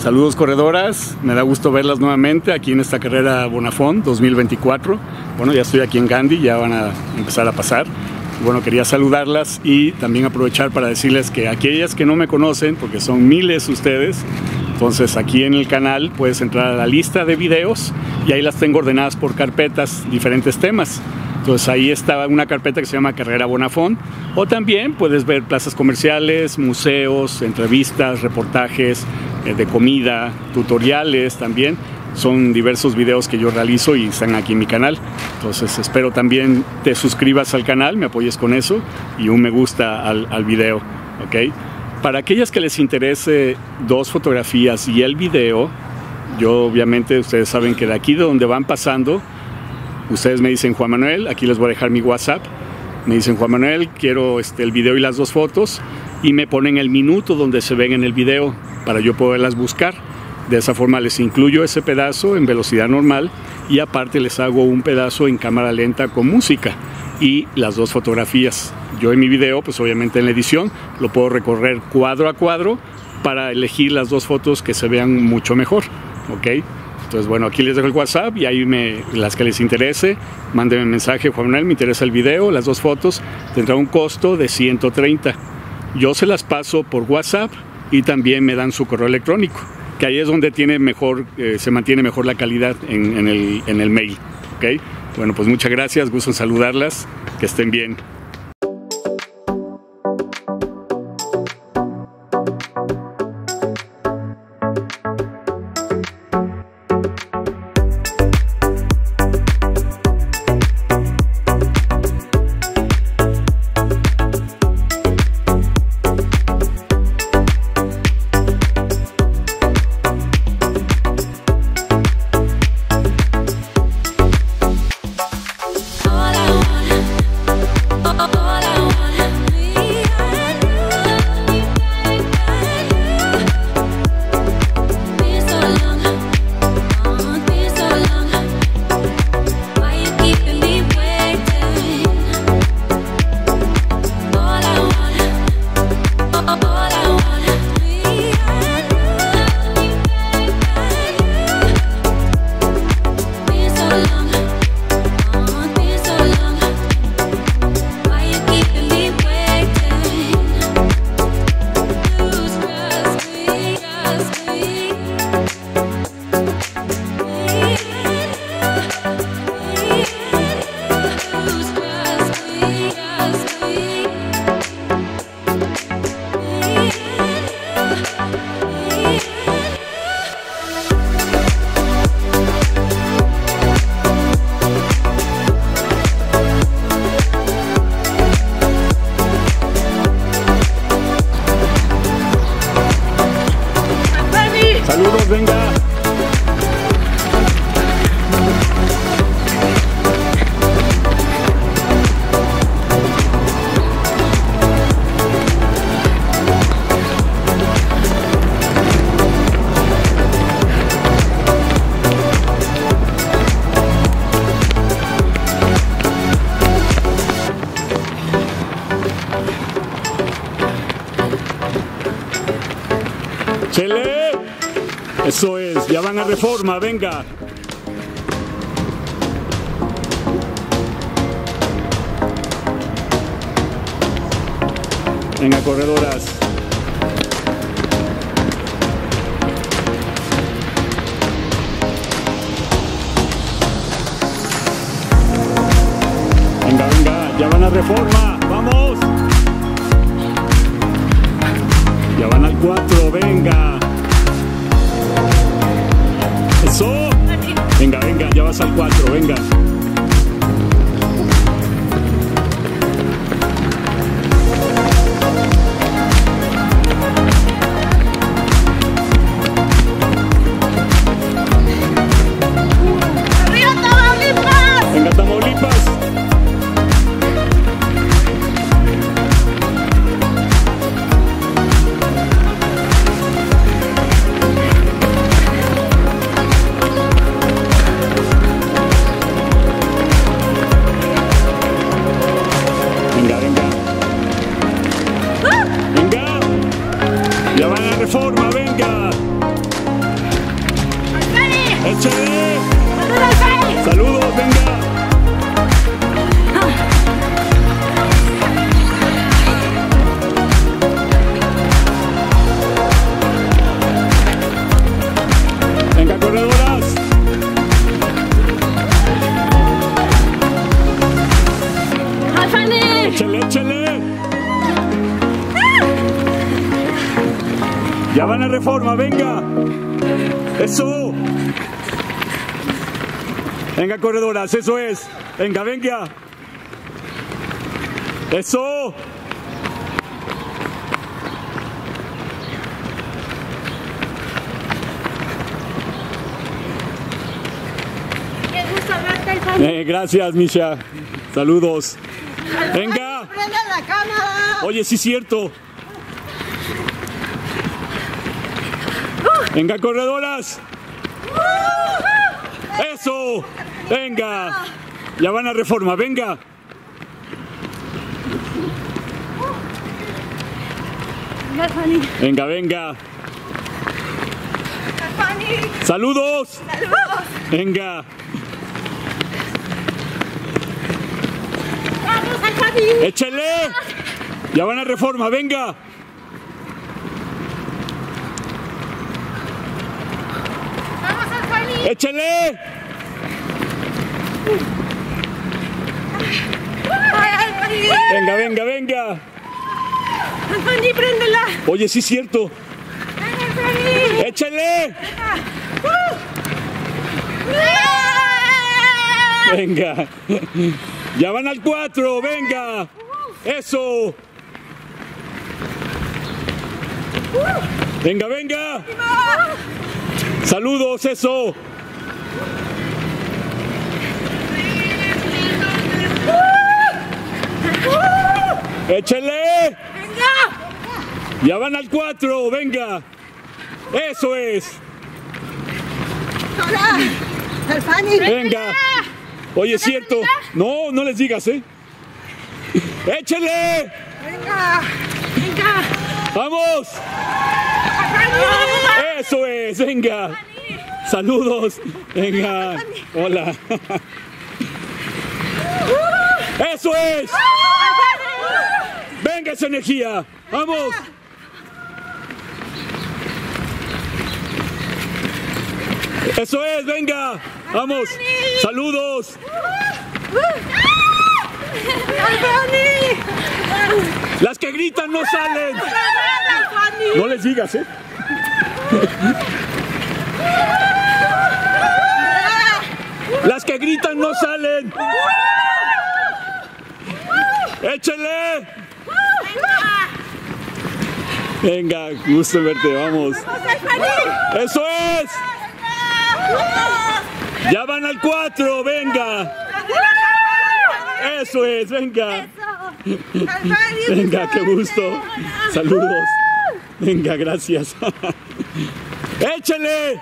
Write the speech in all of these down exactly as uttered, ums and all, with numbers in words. Saludos corredoras, me da gusto verlas nuevamente aquí en esta carrera Bonafont dos mil veinticuatro. Bueno, ya estoy aquí en Gandhi, ya van a empezar a pasar. Bueno, quería saludarlas y también aprovechar para decirles que aquellas que no me conocen, porque son miles ustedes, entonces aquí en el canal puedes entrar a la lista de videos y ahí las tengo ordenadas por carpetas, diferentes temas. Entonces ahí está una carpeta que se llama Carrera Bonafont, o también puedes ver plazas comerciales, museos, entrevistas, reportajes de comida, tutoriales también. Son diversos videos que yo realizo y están aquí en mi canal. Entonces espero también te suscribas al canal, me apoyes con eso y un me gusta al, al video, ¿ok? Para aquellas que les interese dos fotografías y el video, yo obviamente ustedes saben que de aquí de donde van pasando, ustedes me dicen Juan Manuel, aquí les voy a dejar mi WhatsApp, me dicen Juan Manuel, quiero este, el video y las dos fotos, y me ponen el minuto donde se ven en el video para yo poderlas buscar. De esa forma les incluyo ese pedazo en velocidad normal y aparte les hago un pedazo en cámara lenta con música y las dos fotografías. Yo en mi video, pues obviamente en la edición, lo puedo recorrer cuadro a cuadro para elegir las dos fotos que se vean mucho mejor, ¿ok? Entonces, bueno, aquí les dejo el WhatsApp y ahí me, las que les interese, mándenme un mensaje, Juan Manuel, me interesa el video, las dos fotos, tendrá un costo de ciento treinta. Yo se las paso por WhatsApp y también me dan su correo electrónico, que ahí es donde tiene mejor, eh, se mantiene mejor la calidad en, en, el, en el mail, ¿ok? Bueno, pues muchas gracias, gusto en saludarlas, que estén bien. ¡Chele! Eso es, ya van a Reforma, venga. Venga, corredoras. Venga, venga, ya van a Reforma, vamos. Ya van al cuatro, venga. Eso. Venga, venga, ya vas al cuatro, venga. Reforma, venga. Eso. Venga, corredoras, eso es. Venga, venga. Eso. Eh, gracias, Misha. Saludos. Venga. Prende la cámara. Oye, sí es cierto. Venga, corredoras. Eso. Venga. Ya van a Reforma. Venga. Venga, venga. Saludos. Venga. ¡Échale! ¡Ya van a Reforma! ¡Venga! ¡Vamos, Alfani! ¡Échale! ¡Venga, venga, venga! ¡Alfani, préndela! Oye, sí es cierto. ¡Échale! ¡Venga! ¡Ya van al cuatro! ¡Venga! ¡Eso! ¡Venga, venga! ¡Saludos! ¡Eso! ¡Échale! ¡Venga! ¡Ya van al cuatro! ¡Venga! ¡Eso es! ¡Venga! Oye, es cierto. No, no les digas, ¿eh? ¡Échale! ¡Venga! ¡Venga! ¡Vamos! ¡Eso es! ¡Venga! ¡Saludos! ¡Venga! ¡Hola! ¡Eso es! ¡Venga esa energía! ¡Vamos! ¡Eso es! ¡Venga! ¡Vamos! ¡Saludos! ¡Las que gritan no salen! No les digas, ¿eh? ¡Las que gritan no salen! ¡Échale! ¡Venga! Gusto verte, vamos. ¡Eso es! ¡Ya van al cuatro! ¡Venga! ¡Eso es! ¡Venga! ¡Venga, qué gusto! ¡Saludos! ¡Venga, gracias! ¡Échale!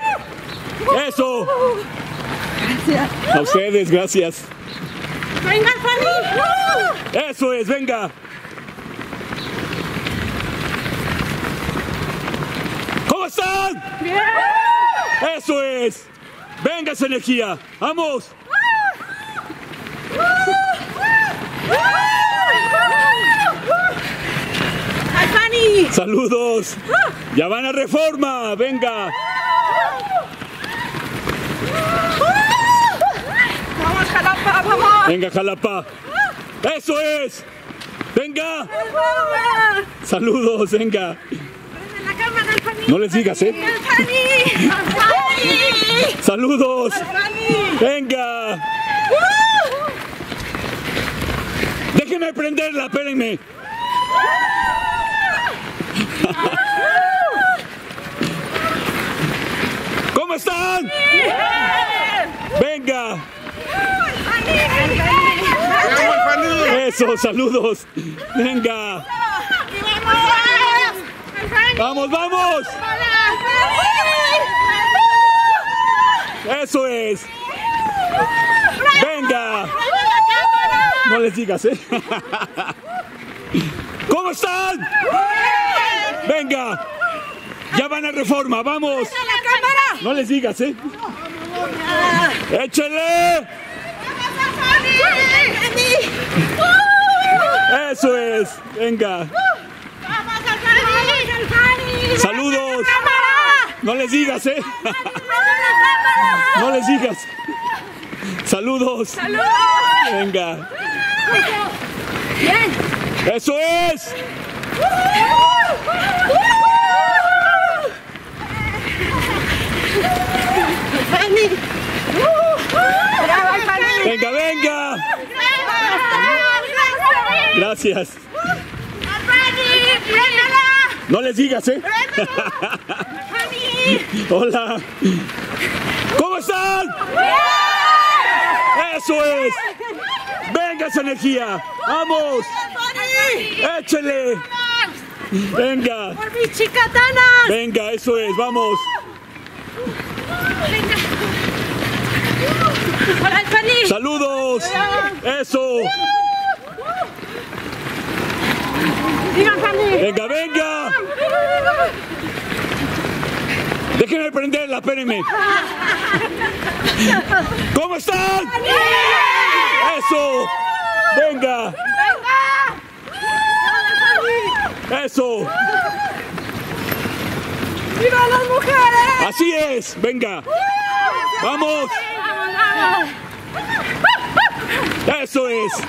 ¡Eso! ¡Gracias! A ustedes, gracias. ¡Venga, Fanny! ¡Eso es! ¡Venga! ¿Cómo están? ¡Bien! ¡Eso es! ¡Venga esa energía! ¡Vamos! ¡Alfani! ¡Saludos! ¡Ya van a Reforma! ¡Venga! ¡Vamos, Jalapa! ¡Vamos! ¡Venga, Jalapa! ¡Eso es! ¡Venga! ¡Saludos! ¡Venga! No les digas, ¿eh? ¡Saludos! ¡Venga! ¡Déjenme prenderla! ¡Espérenme! ¿Cómo están? ¡Venga! ¡Eso! ¡Saludos! ¡Venga! ¡Vamos, vamos! ¡Eso es! ¡Venga! No les digas, ¿eh? ¿Cómo están? ¡Venga! ¡Ya van a Reforma! ¡Vamos! No les digas, ¿eh? ¡Échale! ¡Eso es! ¡Venga! ¡Saludos! No les digas, ¿eh? No les digas. ¡Saludos! ¡Saludos! ¡Venga! ¡Bien! ¡Eso es! gracias. No les digas, ¿eh? Hola. ¿Cómo están? Eso es. Venga esa energía. Vamos. Échele. Venga. Por mis chicatanas. Venga, eso es. Vamos. Hola, Fanny. Saludos. Eso. Venga, venga. Déjenme prenderla, espérenme. ¿Cómo están? Eso. Venga. Venga. Eso. ¡Viva las mujeres! Así es. Venga. Vamos. Eso es. ¡Te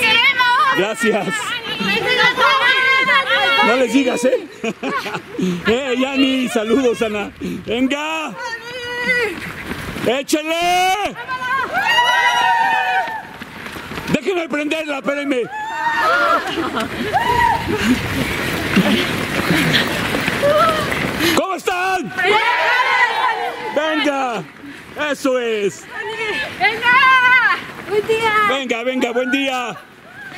queremos! Gracias. No les digas, ¿eh? ¡Eh, Yani! ¡Saludos, Ana! ¡Venga! ¡Échale! ¡Déjenme prenderla, espérenme! ¿Cómo están? ¡Venga! ¡Eso es! ¡Venga! ¡Buen día! ¡Venga, venga, buen día!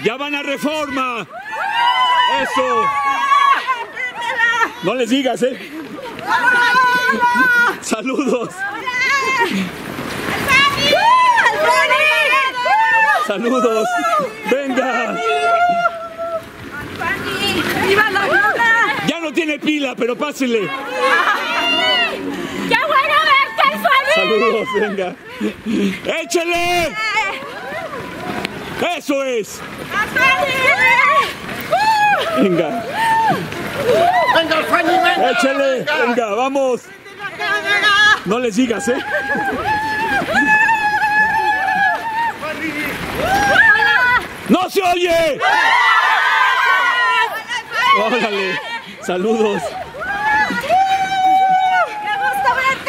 ¡Ya van a Reforma! ¡Eso! No les digas, ¿eh? ¡Hola! ¡Saludos! ¡Hola! ¡Saludos! ¡Venga! ¡Viva la pila! Ya no tiene pila, pero pásenle. ¡Qué bueno verte, Sandy! ¡Saludos, venga! ¡Échale! ¡Eso es! Venga. Venga, Fanny, venga. Échale, venga, vamos. No les digas, ¿eh? ¡No se oye! ¡Órale! Saludos.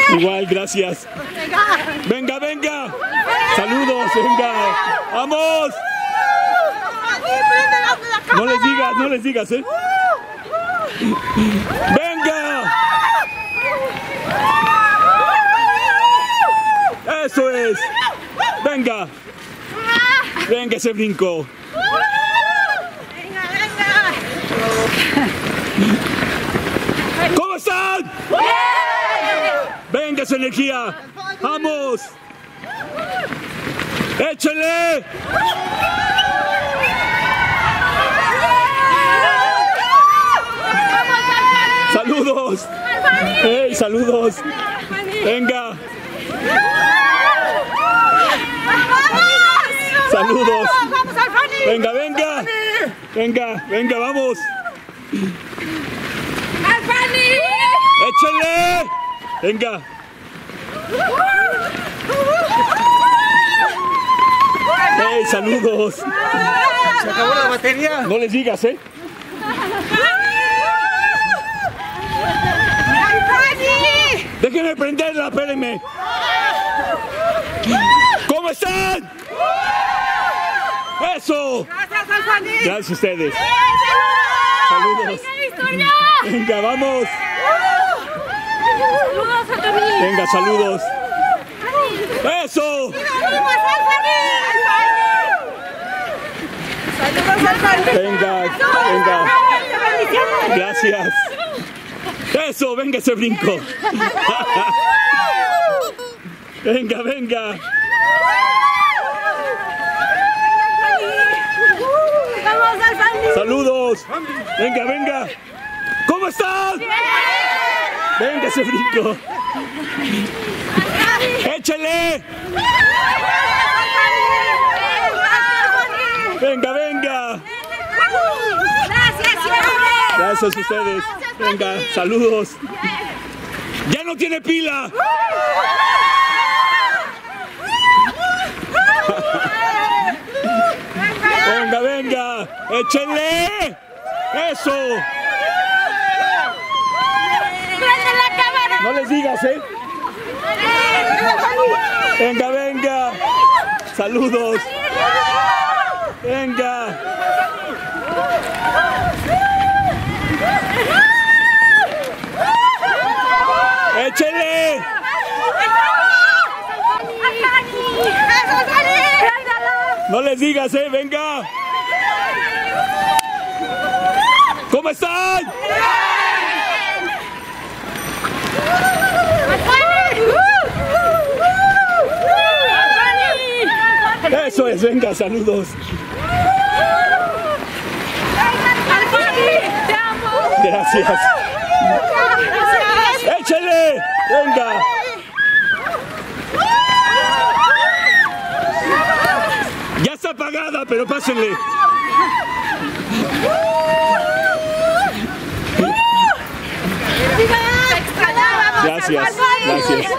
Igual, gracias. Venga, venga. Saludos, venga. ¡Vamos! No les digas, no les digas, ¿eh? ¡Venga! ¡Eso es! ¡Venga! ¡Venga ese brinco! ¡Venga, venga! ¿Cómo están? ¡Venga esa energía! ¡Vamos! ¡Échale! ¡Saludos! ¡Hey, saludos! ¡Venga! ¡Saludos! ¡Venga, venga! ¡Venga, venga, vamos! ¡Échale! ¡Venga! ¡Hey, saludos! Se acabó la batería. No les digas, ¿eh? Déjenme prenderla, espérenme. ¿Cómo están? ¡Eso! Gracias, Alfani. Gracias a ustedes. Saludos. Venga, vamos. Saludos a Tommy. Venga, saludos. ¡Eso! Venga, venga. Gracias. Eso, venga ese brinco. Venga, venga. Vamos al Sandy. Saludos. Venga, venga. ¿Cómo están? Venga ese brinco. Échale. Venga, venga. Gracias, gracias a ustedes. Venga, saludos. ¡Ya no tiene pila! Venga, venga. ¡Échenle! ¡Eso! ¡Prende la cámara! No les digas, ¿eh? Venga, venga. Saludos. Venga. ¡Ándele! No les digas, eh, venga. ¿Cómo están? Eso es, venga, saludos. Gracias. ¡Échale! ¡Venga! Ya está apagada, pero pásenle. Gracias, gracias.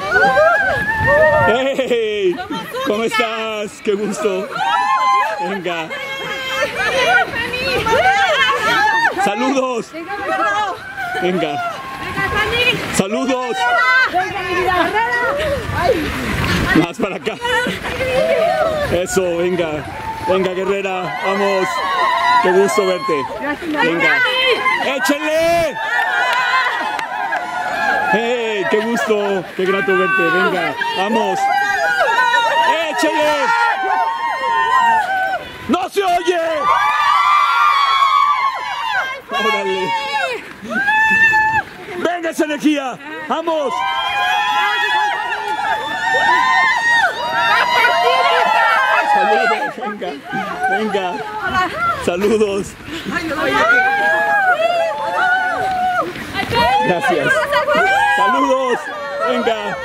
¡Hey! ¿Cómo estás? ¡Qué gusto! Venga. ¡Saludos! Venga. ¡Saludos! Más para acá. Eso, venga. Venga, guerrera. Vamos. Qué gusto verte. Venga. ¡Échale! ¡Hey! ¡Qué gusto! ¡Qué grato verte! Venga. Vamos. ¡Échale! ¡No se oye! ¡Órale! ¡Venga esa energía! ¡Vamos! ¡Saludos! ¡Venga! ¡Venga! ¡Saludos! ¡Gracias! ¡Saludos! ¡Venga!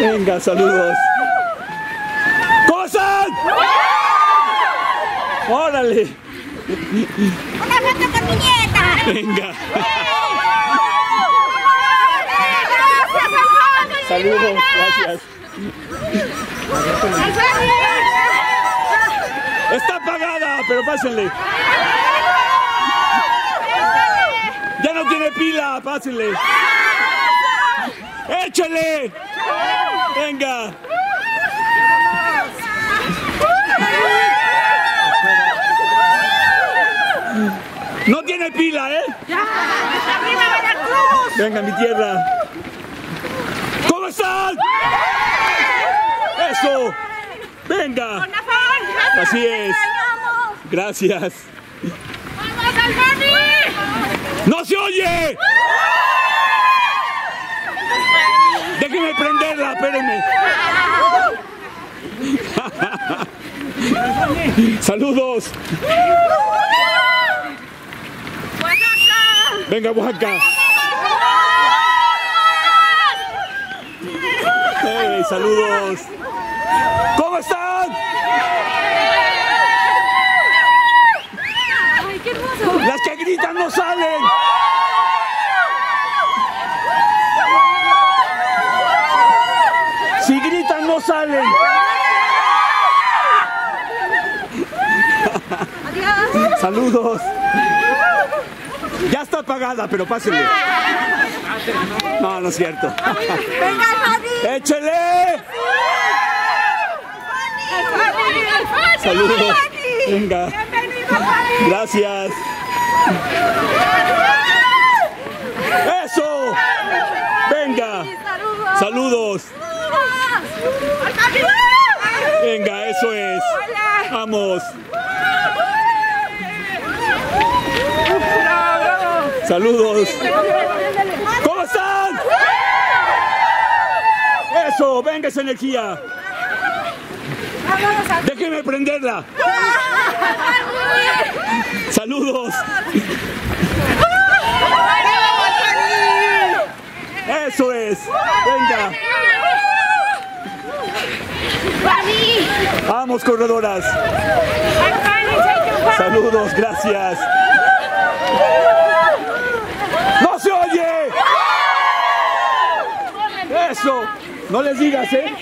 ¡Venga, saludos! ¡Cosas! ¡Órale! ¡Una foto con mi nieta! ¡Venga! ¡Saludos! ¡Gracias! ¡Está apagada! ¡Pero pásenle! ¡Ya no tiene pila! ¡Pásenle! ¡Échale! ¡Venga! No tiene pila, ¿eh? Venga, mi tierra. ¿Cómo están? Eso. Venga. Así es. Gracias. ¡No se oye! Déjenme prenderla, espérenme. Saludos. Venga, Oaxaca. Hey, saludos. ¿Cómo están? Ay, qué hermoso. Las que gritan no salen. Si gritan no salen. Adiós. Saludos. Ya está apagada, pero pásenle. No, no es cierto. ¡Venga, Javi! ¡Échele! ¡Saludos! ¡Venga! ¡Gracias! ¡Eso! ¡Venga! ¡Saludos! ¡Venga, eso es! ¡Vamos! Saludos. ¿Cómo están? Eso, venga esa energía. Déjenme prenderla. Saludos. Eso es. Venga. Vamos, corredoras. Saludos, gracias. ¡No se oye! ¡Eso! No les digas, ¿eh?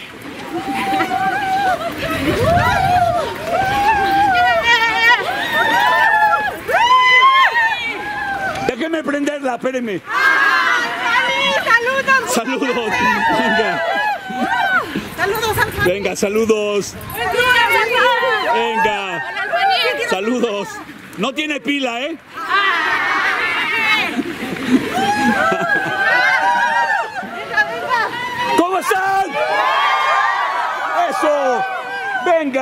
Déjenme prenderla, espérenme. ¡Saludos! ¡Saludos! Venga. ¡Saludos, Alfani! Venga, saludos. Venga. Saludos. No tiene pila, ¿eh?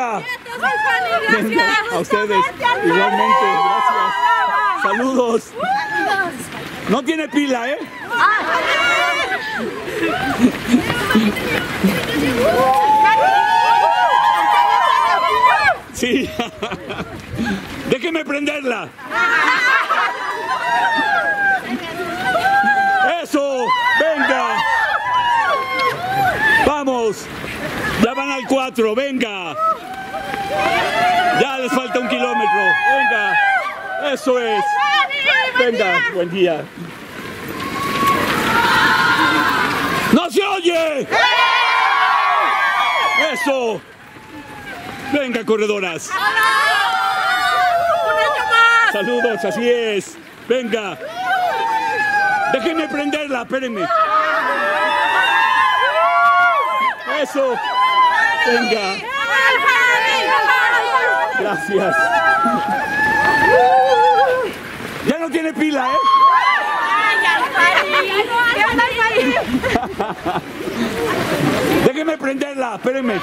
Misha. Gracias, gracias. A ustedes, gracias. Igualmente, gracias. Saludos. No tiene pila, ¿eh? Sí. Déjenme prenderla. Eso, venga. Vamos. Ya van al cuatro, venga. Ya les falta un kilómetro. Venga. Eso es. Venga, buen día. ¡No se oye! Eso. Venga, corredoras. Saludos, así es. Venga. Déjenme prenderla, espérenme. Eso. Venga. Gracias. Ya no tiene pila, ¿eh? Déjenme prenderla, espérenme.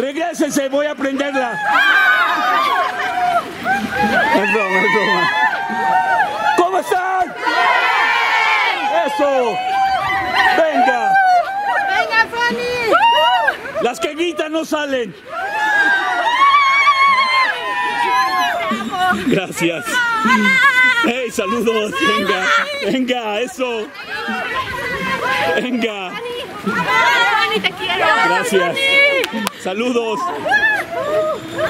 Regrésense, voy a prenderla. Es broma, es broma. ¿Cómo están? Eso. Venga. Venga, Fanny. Las que gritan no salen. Gracias. Hey, saludos. Venga, venga, eso. Venga. Gracias. Saludos.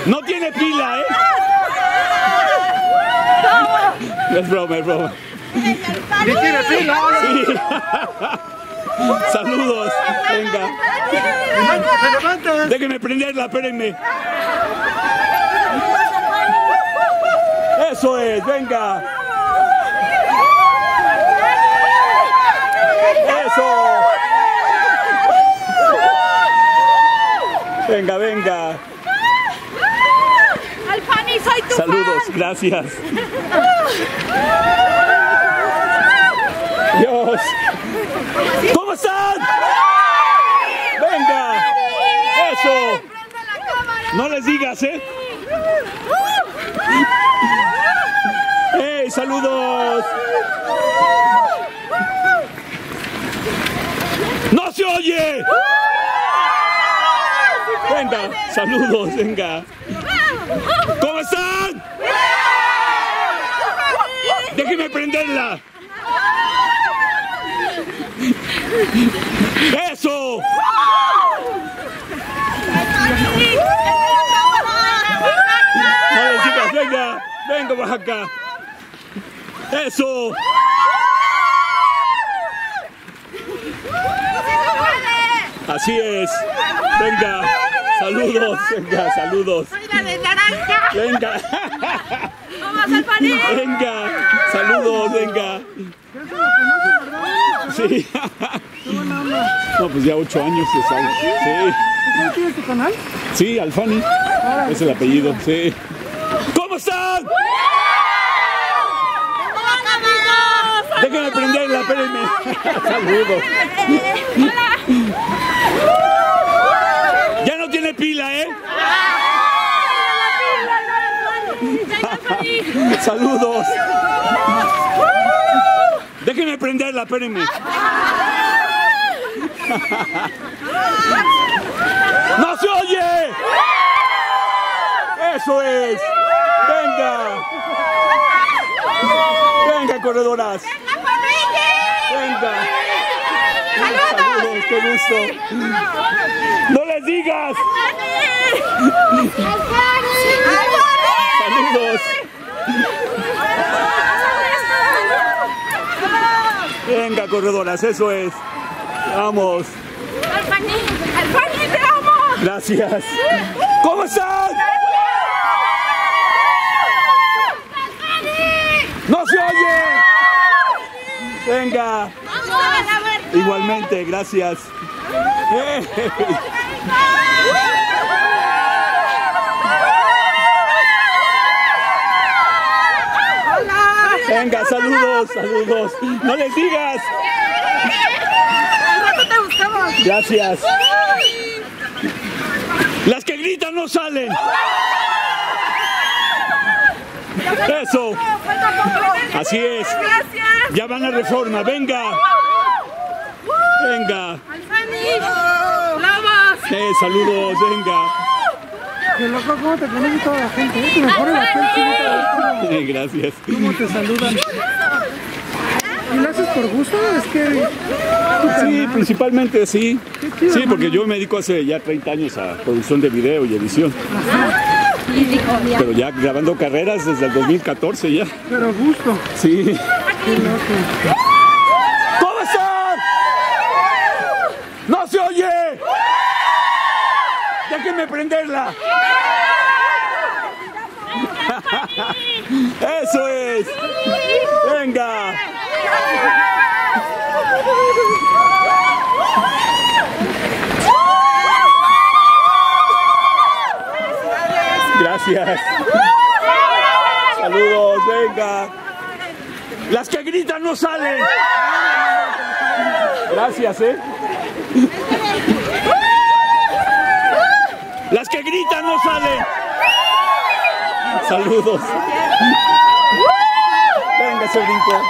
No tiene pila, ¿eh? Es broma, es broma. ¿Sí tiene pila ahora? Sí. Saludos. Venga. Déjenme prenderla, espérenme. Eso es, venga. Eso. Venga, venga. Alfani, soy tu Saludos, fan. Gracias. Dios. ¿Cómo están? Venga. Eso. No les digas, ¿eh? ¡Hey, saludos! ¡No se oye! Venga, saludos, venga. ¿Cómo están? Déjenme prenderla. ¡Eso! Vale, chicas, venga, venga para acá. Eso. Así es. Venga, saludos, venga, saludos. Soy la de naranja. Venga. Vamos al paní. Venga, saludos, venga. Sí. No, pues ya ocho años se sabe. Sí. ¿No tienes tu canal? Sí, Alfani. Es el apellido, sí. ¿Cómo están? Déjenme prenderla, espérenme. Saludos. Ya no tiene pila, ¿eh? Saludos. Déjenme prenderla, espérenme. ¡No se oye! Eso es. Venga. Venga, corredoras. Venga. Saludos, qué gusto. No les digas. Saludos. Venga, corredoras, eso es. Vamos. Alfani, Alfani, te amo. Gracias. ¿Cómo están? ¡No se oye! Venga. Igualmente, gracias. Venga, saludos, saludos. No les digas. Gracias. Las que gritan no salen. Eso. Así es. Ya van a Reforma. Venga. Venga. Eh, saludos. Venga. Qué loco, cómo te conoce toda la gente. Es que mejor la gente. Sí, gracias. Cómo te saludan. ¿Y lo haces por gusto? Es que... Sí, principalmente sí. Sí, porque yo me dedico hace ya treinta años a producción de video y edición. Pero ya grabando carreras desde el dos mil catorce ya. Pero gusto. Sí. Qué loco. ¿Cómo están? ¡No se oye! ¡Déjenme prenderla! ¡Eso es! ¡Venga! Gracias. Saludos, venga. Las que gritan no salen. Gracias, eh. Las que gritan no salen. Saludos. Venga, ese brinco.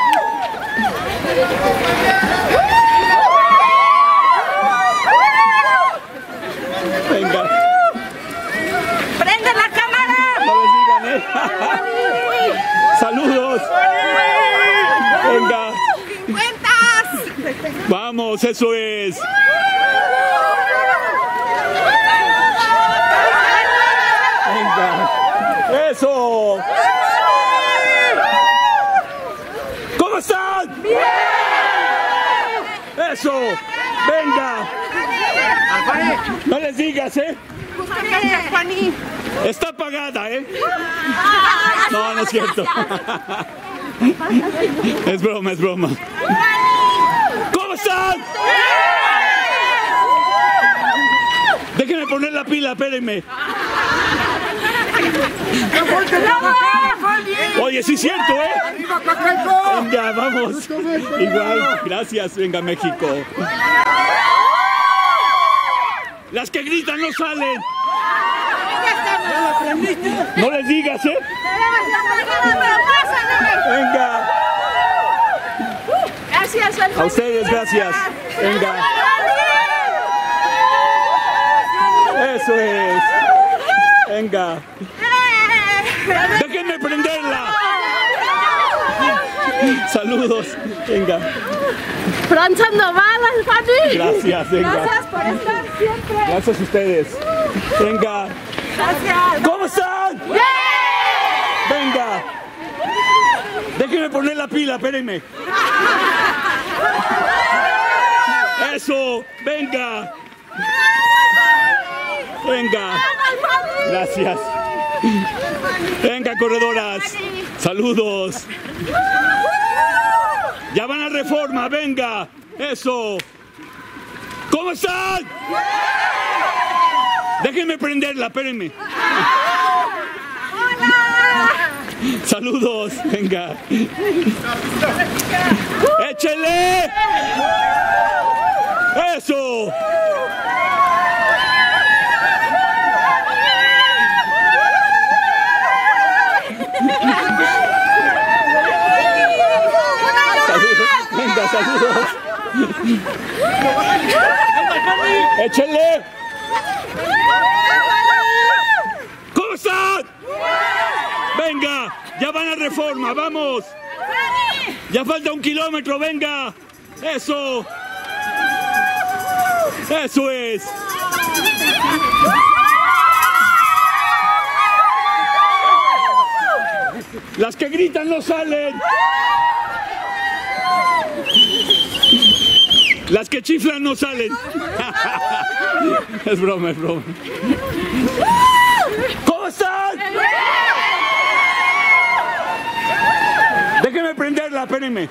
Venga. ¡Prende la cámara! No les digan, ¿eh? Saludos. Venga. ¡Cuentas! Vamos, eso es. ¡Eso! ¿Cómo están? ¡Bien! ¡Eso! ¡Venga! No les digas, ¿eh? Está apagada, ¿eh? No, no es cierto. Es broma, es broma. ¿Cómo están? Déjenme poner la pila, espérenme. Oye, sí es cierto, ¿eh? Venga, vamos. Igual, gracias, venga México. Las que gritan no salen. No les digas, ¿eh? Venga. Gracias, a ustedes, gracias. Venga. Eso es. Venga. Déjenme prenderla. Saludos. Venga. Fran Sandoval, Alfani. Gracias, venga. Gracias por estar siempre. Gracias a ustedes. Venga. Gracias. ¿Cómo están? ¡Bien! Venga. Déjenme poner la pila, espérenme. Eso, venga. Venga. Gracias. Venga, corredoras. Saludos. Ya van a Reforma, venga. Eso. ¿Cómo están? Déjenme prenderla, espérenme. Hola. Saludos, venga. Échele. Eso. Saludos. Échenle. ¿Cómo están? Venga, ya van a Reforma, vamos. Ya falta un kilómetro, venga. Eso. Eso es. Las que gritan no salen. Las que chiflan no salen. Es broma, es broma. ¿Cómo están? Déjenme prenderla, espérenme.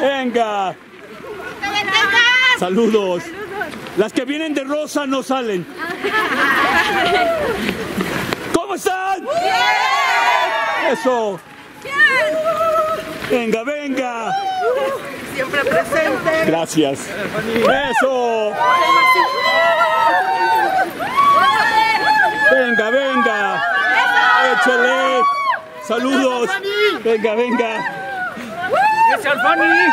Venga. Saludos. Las que vienen de rosa no salen. Houston! ¡Bien! ¡Eso! ¡Bien! ¡Venga, venga! Siempre presente. Gracias. ¡Eso! ¡Venga, venga! ¡Échale! ¡Saludos! ¡Venga, venga! ¡Es Alfani!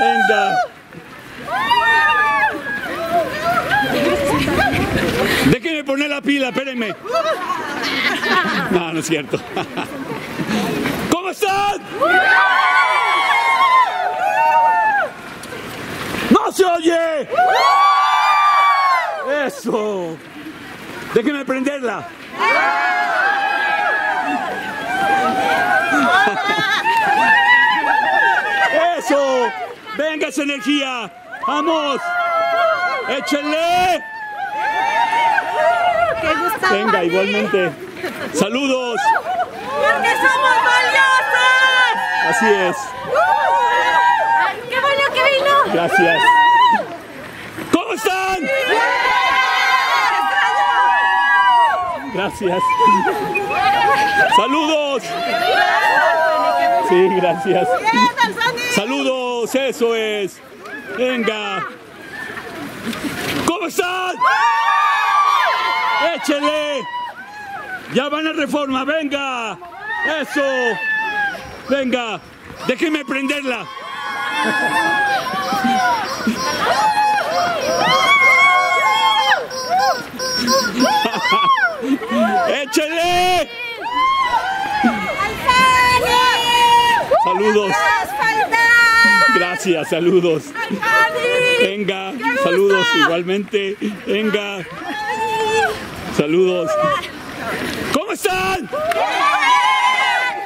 ¡Venga! Déjenme poner la pila, espérenme. No, no es cierto. ¿Cómo están? ¡No se oye! ¡Eso! Déjenme prenderla. ¡Eso! ¡Venga esa energía! ¡Vamos! ¡Échenle! ¡Qué gusto! Venga, igualmente. ¡Saludos! ¡Porque somos valiosos! Así es. Ay, ¡qué bueno que vino! Gracias. ¿Cómo están? ¡Bien! Gracias. ¡Saludos! Sí, gracias. ¡Saludos! ¡Eso es! ¡Venga! ¿Cómo están? ¡Échele! ¡Ya van a Reforma! ¡Venga! ¡Eso! ¡Venga! ¡Déjenme prenderla! ¡Échele! ¡Saludos! Gracias, saludos. Venga, saludos igualmente. Venga. Saludos. ¿Cómo están?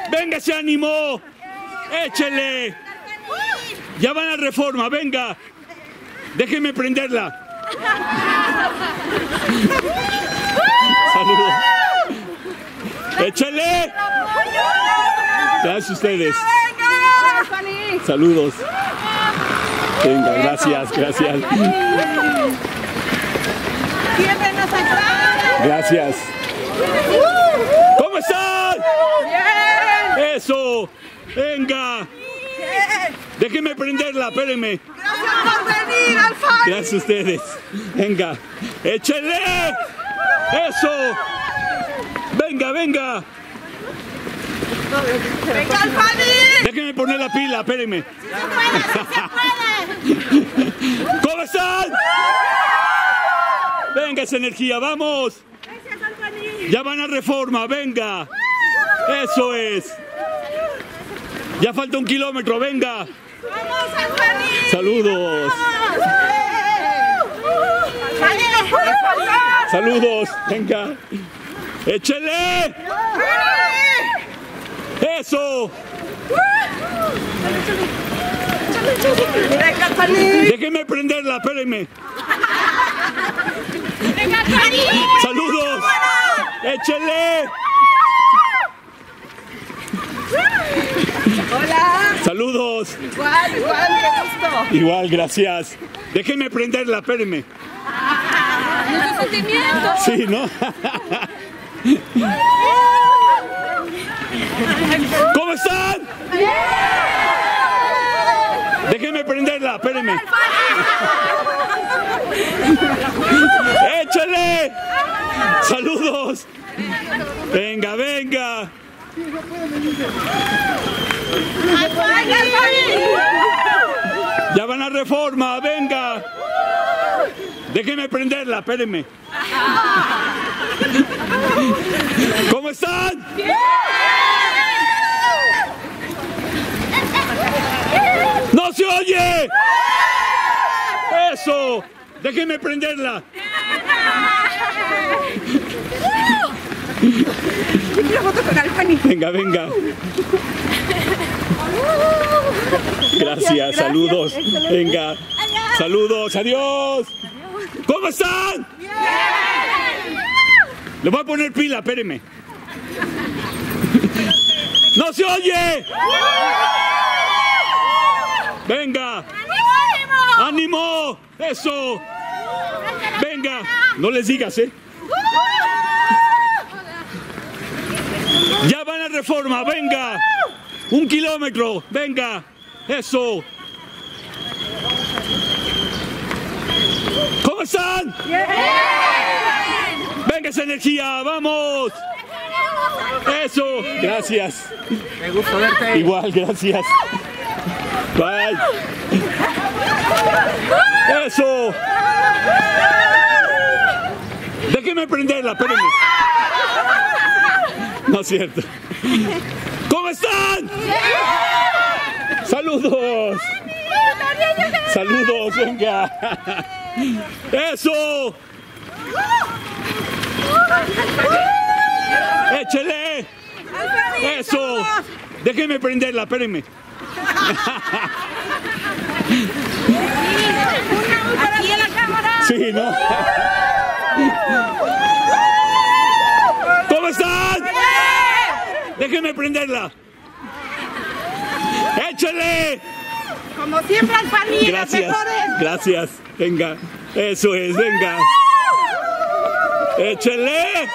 Venga, se animó. Échele. Ya van a Reforma, venga. Déjenme prenderla. Saludos. Échele. Gracias a ustedes. Saludos. Venga, gracias, gracias. Gracias. ¿Cómo están? Bien. Eso. Venga. Déjenme prenderla, espérenme. Gracias por venir, Alfani. Gracias a ustedes. Venga. Échenle. Eso. Venga, venga. ¡Venga, Fanny! Déjenme poner la pila, espérenme. ¡Sí se puede, sí se puede! ¿Cómo están? ¡Venga esa energía, vamos! ¡Gracias, Fanny! ¡Ya van a Reforma, venga! ¡Eso es! ¡Ya falta un kilómetro, venga! ¡Vamos, Fanny! ¡Saludos! ¡Saludos! ¡Venga! ¡Échele! ¡Eso! ¡Venga, Sandy! Déjenme prenderla, espérenme. ¡Venga, Sandy! ¡Saludos! ¡Échele! ¡Hola! ¡Saludos! Igual, igual, qué gusto. Igual, gracias. Déjenme prenderla, espérenme. ¡Mucho sentimiento! Sí, ¿no? ¿Cómo están? ¡Bien! Déjenme prenderla, espérenme. ¡Échale! ¡Saludos! ¡Venga, venga! ¡Ya van a Reforma, venga! Déjenme prenderla, espérenme. ¿Cómo están? ¡Bien! ¡No se oye! ¡Eso! ¡Déjenme prenderla! Venga, venga. Gracias, saludos. Venga. Saludos, adiós. ¿Cómo están? ¡Bien! Le voy a poner pila, espérenme. ¡No se oye! ¡Venga! ¡Ánimo! ¡Ánimo! ¡Eso! ¡Venga! No les digas, ¿eh? Ya van a Reforma, venga. Un kilómetro, venga. Eso. ¿Cómo están? Bien. Venga esa energía, vamos. Eso. Gracias. Me gusta verte. Igual, gracias. Bye. Eso. Déjenme prenderla, espérenme. No es cierto. ¿Cómo están? ¡Sí! Saludos. Saludos, venga. Eso. Échele. Eso. Déjenme prenderla, espérenme. Aquí en la cámara. Sí, ¿no? ¿Cómo están? Déjenme prenderla. ¡Échale! Como siempre, Alfani. Gracias, gracias. Venga, eso es, venga. ¡Échale!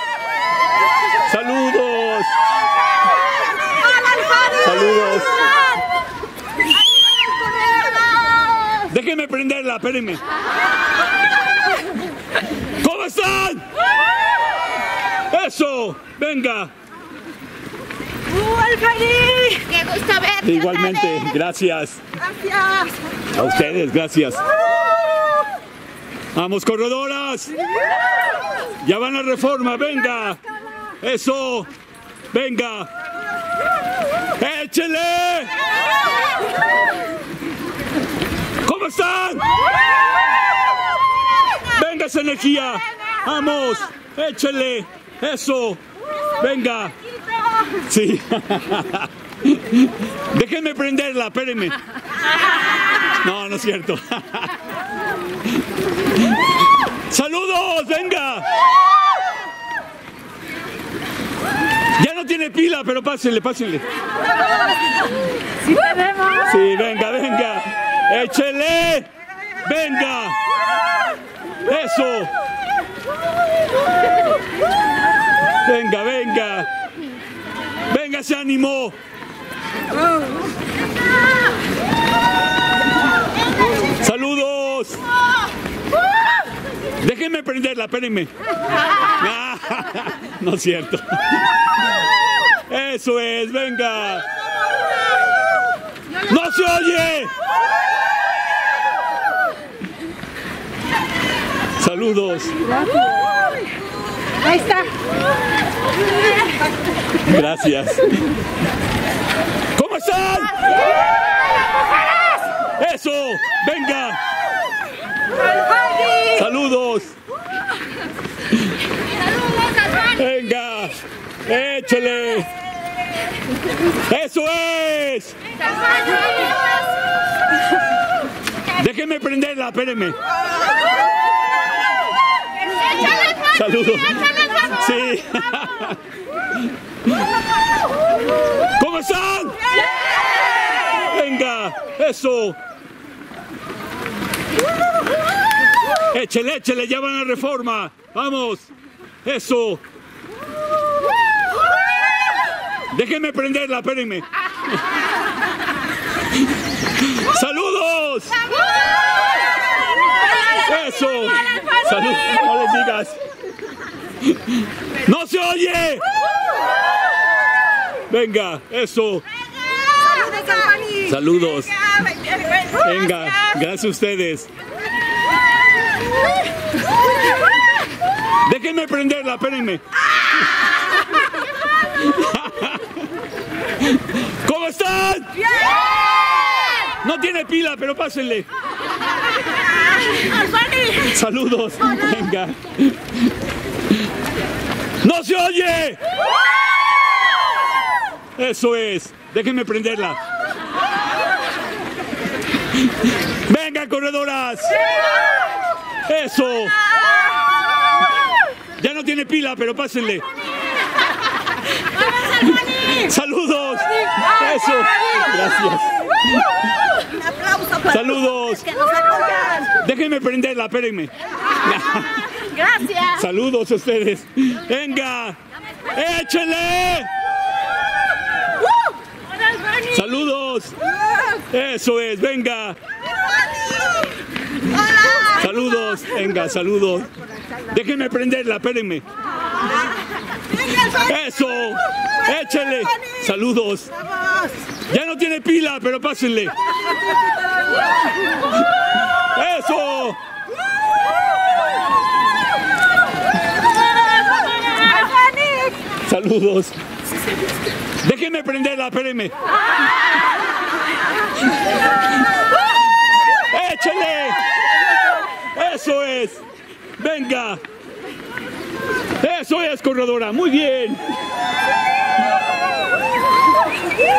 ¡Saludos! ¡Saludos! Déjenme prenderla, espérenme. ¿Cómo están? ¡Eso! ¡Venga! ¡Uh, Alfani! ¡Qué gusto verte! Igualmente, gracias. Gracias. A ustedes, gracias. ¡Vamos, corredoras! ¡Ya van a Reforma, venga! ¡Eso! ¡Venga! ¡Échele! ¿Cómo están? ¡Venga esa energía! ¡Vamos! ¡Échele! ¡Eso! ¡Venga! Sí. Déjenme prenderla, espérenme. No, no es cierto. ¡Saludos! ¡Venga! Ya no tiene pila, pero pásenle, pásenle. Sí, tenemos. Sí, venga, venga. ¡Échele! ¡Venga! ¡Eso! Venga, venga. Venga, se animó. ¡Saludos! Déjenme prenderla, espérenme. No es cierto. Eso es, venga. ¡No se oye! Saludos. Ahí está. Gracias. ¿Cómo están? Eso, venga. Saludos. Venga, échale. Eso es. Déjenme prenderla, espérenme. Saludos. Sí. ¿Cómo están? Venga, eso. Échele, échele, ya van a Reforma. Vamos. Eso. Déjenme prenderla, espérenme. ¡Saludos! ¡Eso! ¡Saludos! No les digas. ¡No se oye! Venga, eso. Saludos. Venga, gracias a ustedes. Déjenme prenderla, espérenme. ¿Cómo están? ¡Bien! No tiene pila, pero pásenle. Saludos. Venga. ¡No se oye! Eso es. Déjenme prenderla. Venga, corredoras. Eso. Ya no tiene pila, pero pásenle. ¡Saludos! ¡Eso! Gracias. Un aplauso para ¡saludos! Que nos apoyan. Déjenme prenderla, espérenme. ¡Gracias! ¡Saludos a ustedes! ¡Venga! ¡Échele! ¡Saludos! ¡Eso es! ¡Venga! ¡Saludos! ¡Venga, saludos! Déjenme prenderla, espérenme. ¡Eso! ¡Échale! ¡Saludos! Ya no tiene pila, pero pásenle. ¡Eso! ¡Saludos! Déjenme prenderla, espérenme. ¡Échale! ¡Eso es! ¡Venga! ¡Eso es, corredora! ¡Muy bien!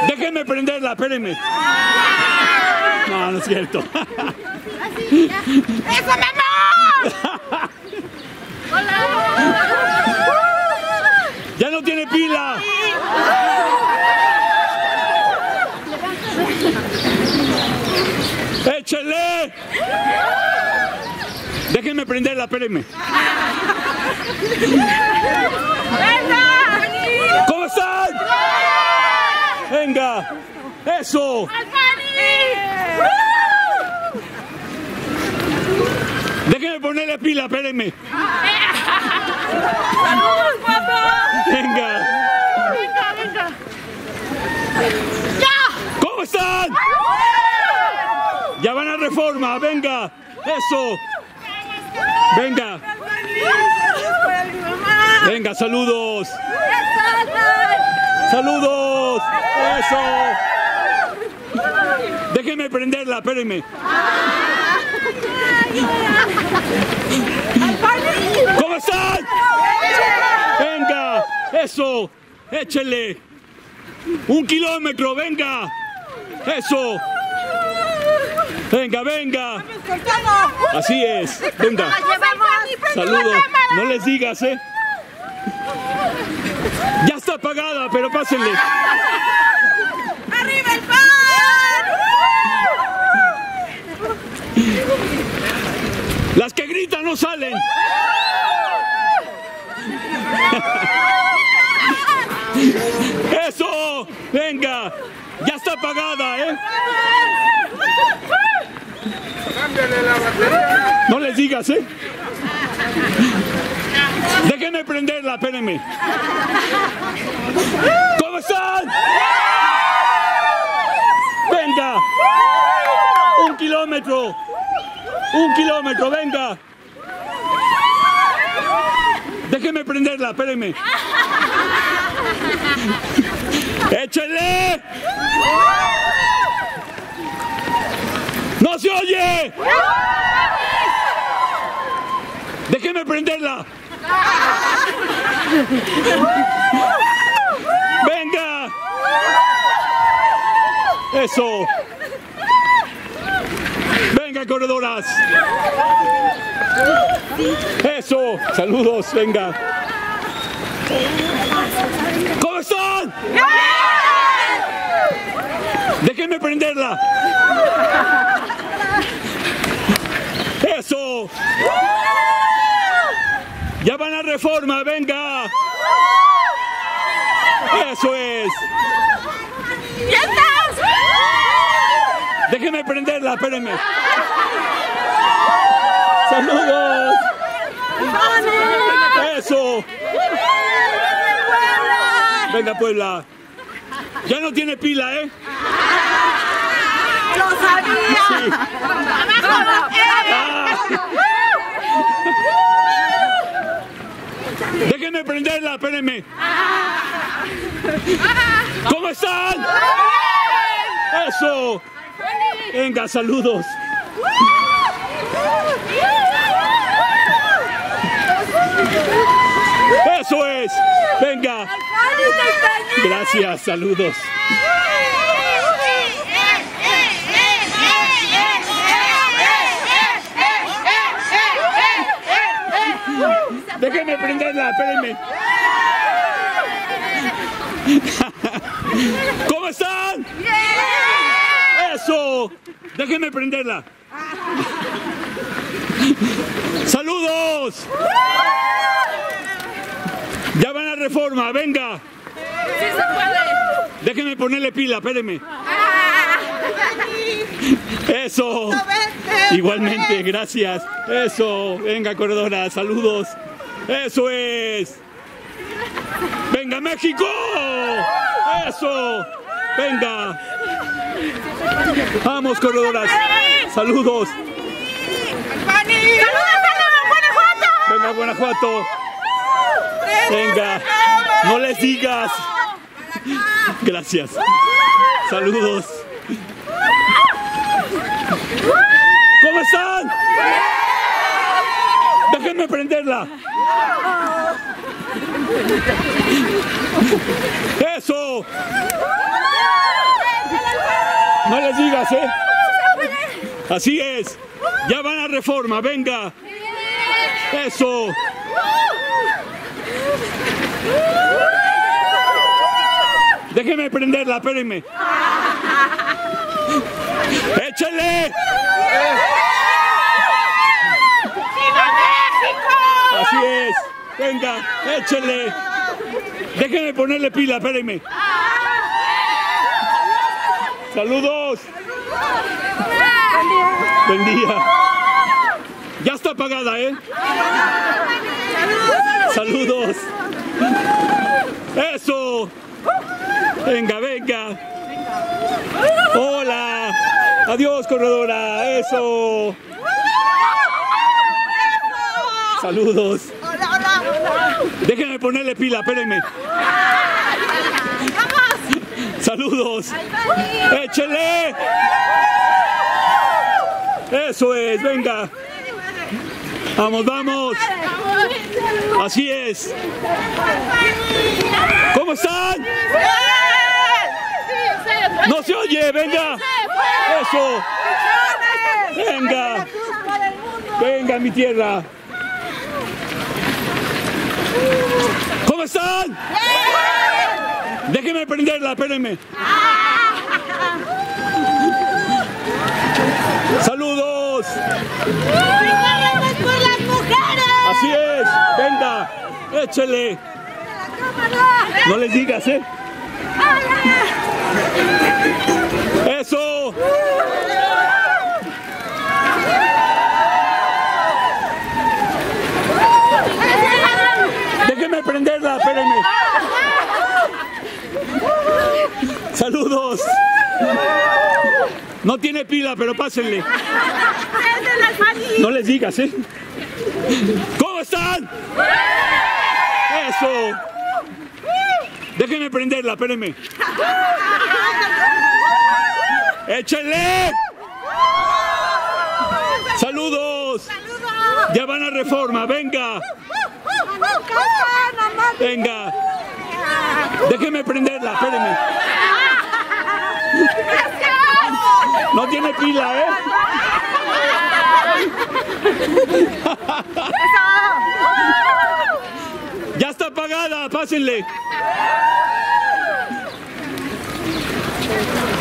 Déjenme prenderla, espérenme. No, no es cierto. Así, ya. ¡Eso, mamá! ¡Hola! ¡Ya no tiene pila! ¡Échale! Déjenme prenderla, espérenme. ¿Cómo están? ¡Venga! ¡Eso! Déjenme ponerle pila, espérenme. ¡Saludos, papá! ¡Venga! ¡Venga, venga! ¡Ya! ¿Cómo están? ¡Uh! ¡Ya van a Reforma! ¡Venga! ¡Uh! ¡Eso! ¡Venga! ¡Uh! ¡Venga, saludos! ¡Uh! ¡Saludos! ¡Uh! ¡Eso! Déjenme prenderla, espérenme. ¿Cómo están? ¡Venga! ¡Eso! ¡Échele! ¡Un kilómetro! ¡Venga! ¡Eso! ¡Venga, venga! Así es. ¡Venga! Saludos. No les digas, ¿eh? Ya está apagada, pero pásenle. ¡Arriba el pan! Las que gritan no salen. ¡Eso! ¡Venga! ¡Ya está apagada, eh! ¡Cámbiale la batería! No les digas, eh. Déjenme prenderla, espérenme. ¿Cómo están? ¡Venga! ¡Un kilómetro! ¡Un kilómetro! ¡Venga! Déjenme prenderla, espérenme. ¡Échale! ¡No se oye! ¡Déjenme prenderla! ¡Venga! ¡Eso! ¡Venga, corredoras! ¡Eso! ¡Saludos! ¡Venga! ¿Cómo están? ¡Bien! ¡Déjenme prenderla! ¡Eso! ¡Ya van a Reforma! ¡Venga! ¡Eso es! ¡Déjenme prenderla! ¡Espérenme! ¡Saludos! ¡Eso! ¡Venga, Puebla! Ya no tiene pila, ¿eh? ¡Lo sabía! Sí. Ah. ¡Déjenme prenderla! ¡Espérenme! ¿Cómo están? ¡Eso! ¡Venga, saludos! ¡Eso es! ¡Venga! Gracias, saludos. Déjenme prenderla, espérenme. ¿Cómo están? ¡Eso! Déjenme prenderla. ¡Saludos! Ya van a Reforma, venga. Sí se puede. Déjenme ponerle pila, espérenme. Eso. Igualmente, gracias. Eso. Venga, corredora, saludos. Eso es. Venga, México. Eso. Venga. Vamos, corredoras. Saludos. Venga, Guanajuato. Venga. No les digas. Gracias. Saludos. ¿Cómo están? Déjenme prenderla. ¡Eso! No les digas, ¿eh? Así es. Ya van a Reforma, venga. ¡Eso! Déjenme prenderla, espérenme. ¡Échale! ¡Viva México! Así es. Venga, échale. Déjenme ponerle pila, espérenme. Saludos. Buen día. Ya está apagada, ¿eh? Saludos. Eso. Venga, venga. Hola. Adiós, corredora. Eso. Saludos. Déjenme ponerle pila, espérenme. ¡Vamos! ¡Saludos! ¡Échele! ¡Eso es! ¡Venga! ¡Vamos, vamos! ¡Así es! ¿Cómo están? ¡No se oye! ¡Venga! ¡Eso! ¡Venga! ¡Venga, mi tierra! ¿Cómo están? ¡Sí! Déjenme prenderla, espérenme. ¡Ah! ¡Saludos! ¡Vamos por las mujeres! Así es, venga, échele. No les digas, ¿eh? ¡Eso! Déjenme prenderla, espérenme. Saludos. No tiene pila, pero pásenle. No les digas, ¿eh? ¿Cómo están? Eso. Déjenme prenderla, espérenme. ¡Échenle! Saludos. Ya van a Reforma, venga. Venga, déjenme prenderla, espérenme. No tiene pila, ¿eh? Ya está apagada, pásenle.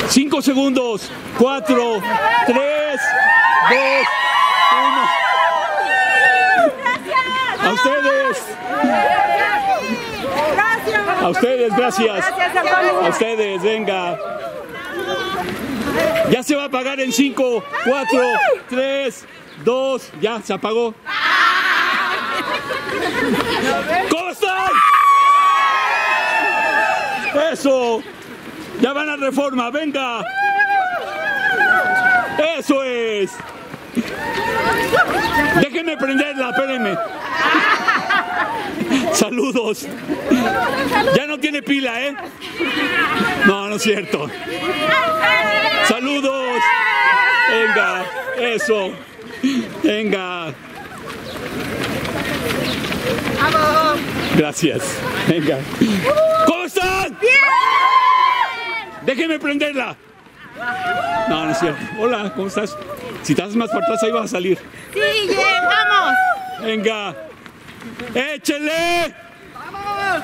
Cinco segundos, cuatro, tres, dos, uno. A ustedes. Gracias. A ustedes, gracias. A ustedes, venga. Ya se va a apagar en cinco, cuatro, tres, dos. Ya, se apagó. ¿Cómo están? Eso. Ya van a Reforma, venga. Eso es. Déjenme prenderla, espérenme. Saludos. Ya no tiene pila, ¿eh? No, no es cierto. Saludos. Venga, eso. Venga. Gracias. Venga. ¿Cómo están? Déjenme prenderla. No, no es cierto. Hola, ¿cómo estás? Si te haces más para atrás, ahí vas a salir. Sí, llegamos. Venga. ¡Échele! ¡Vamos!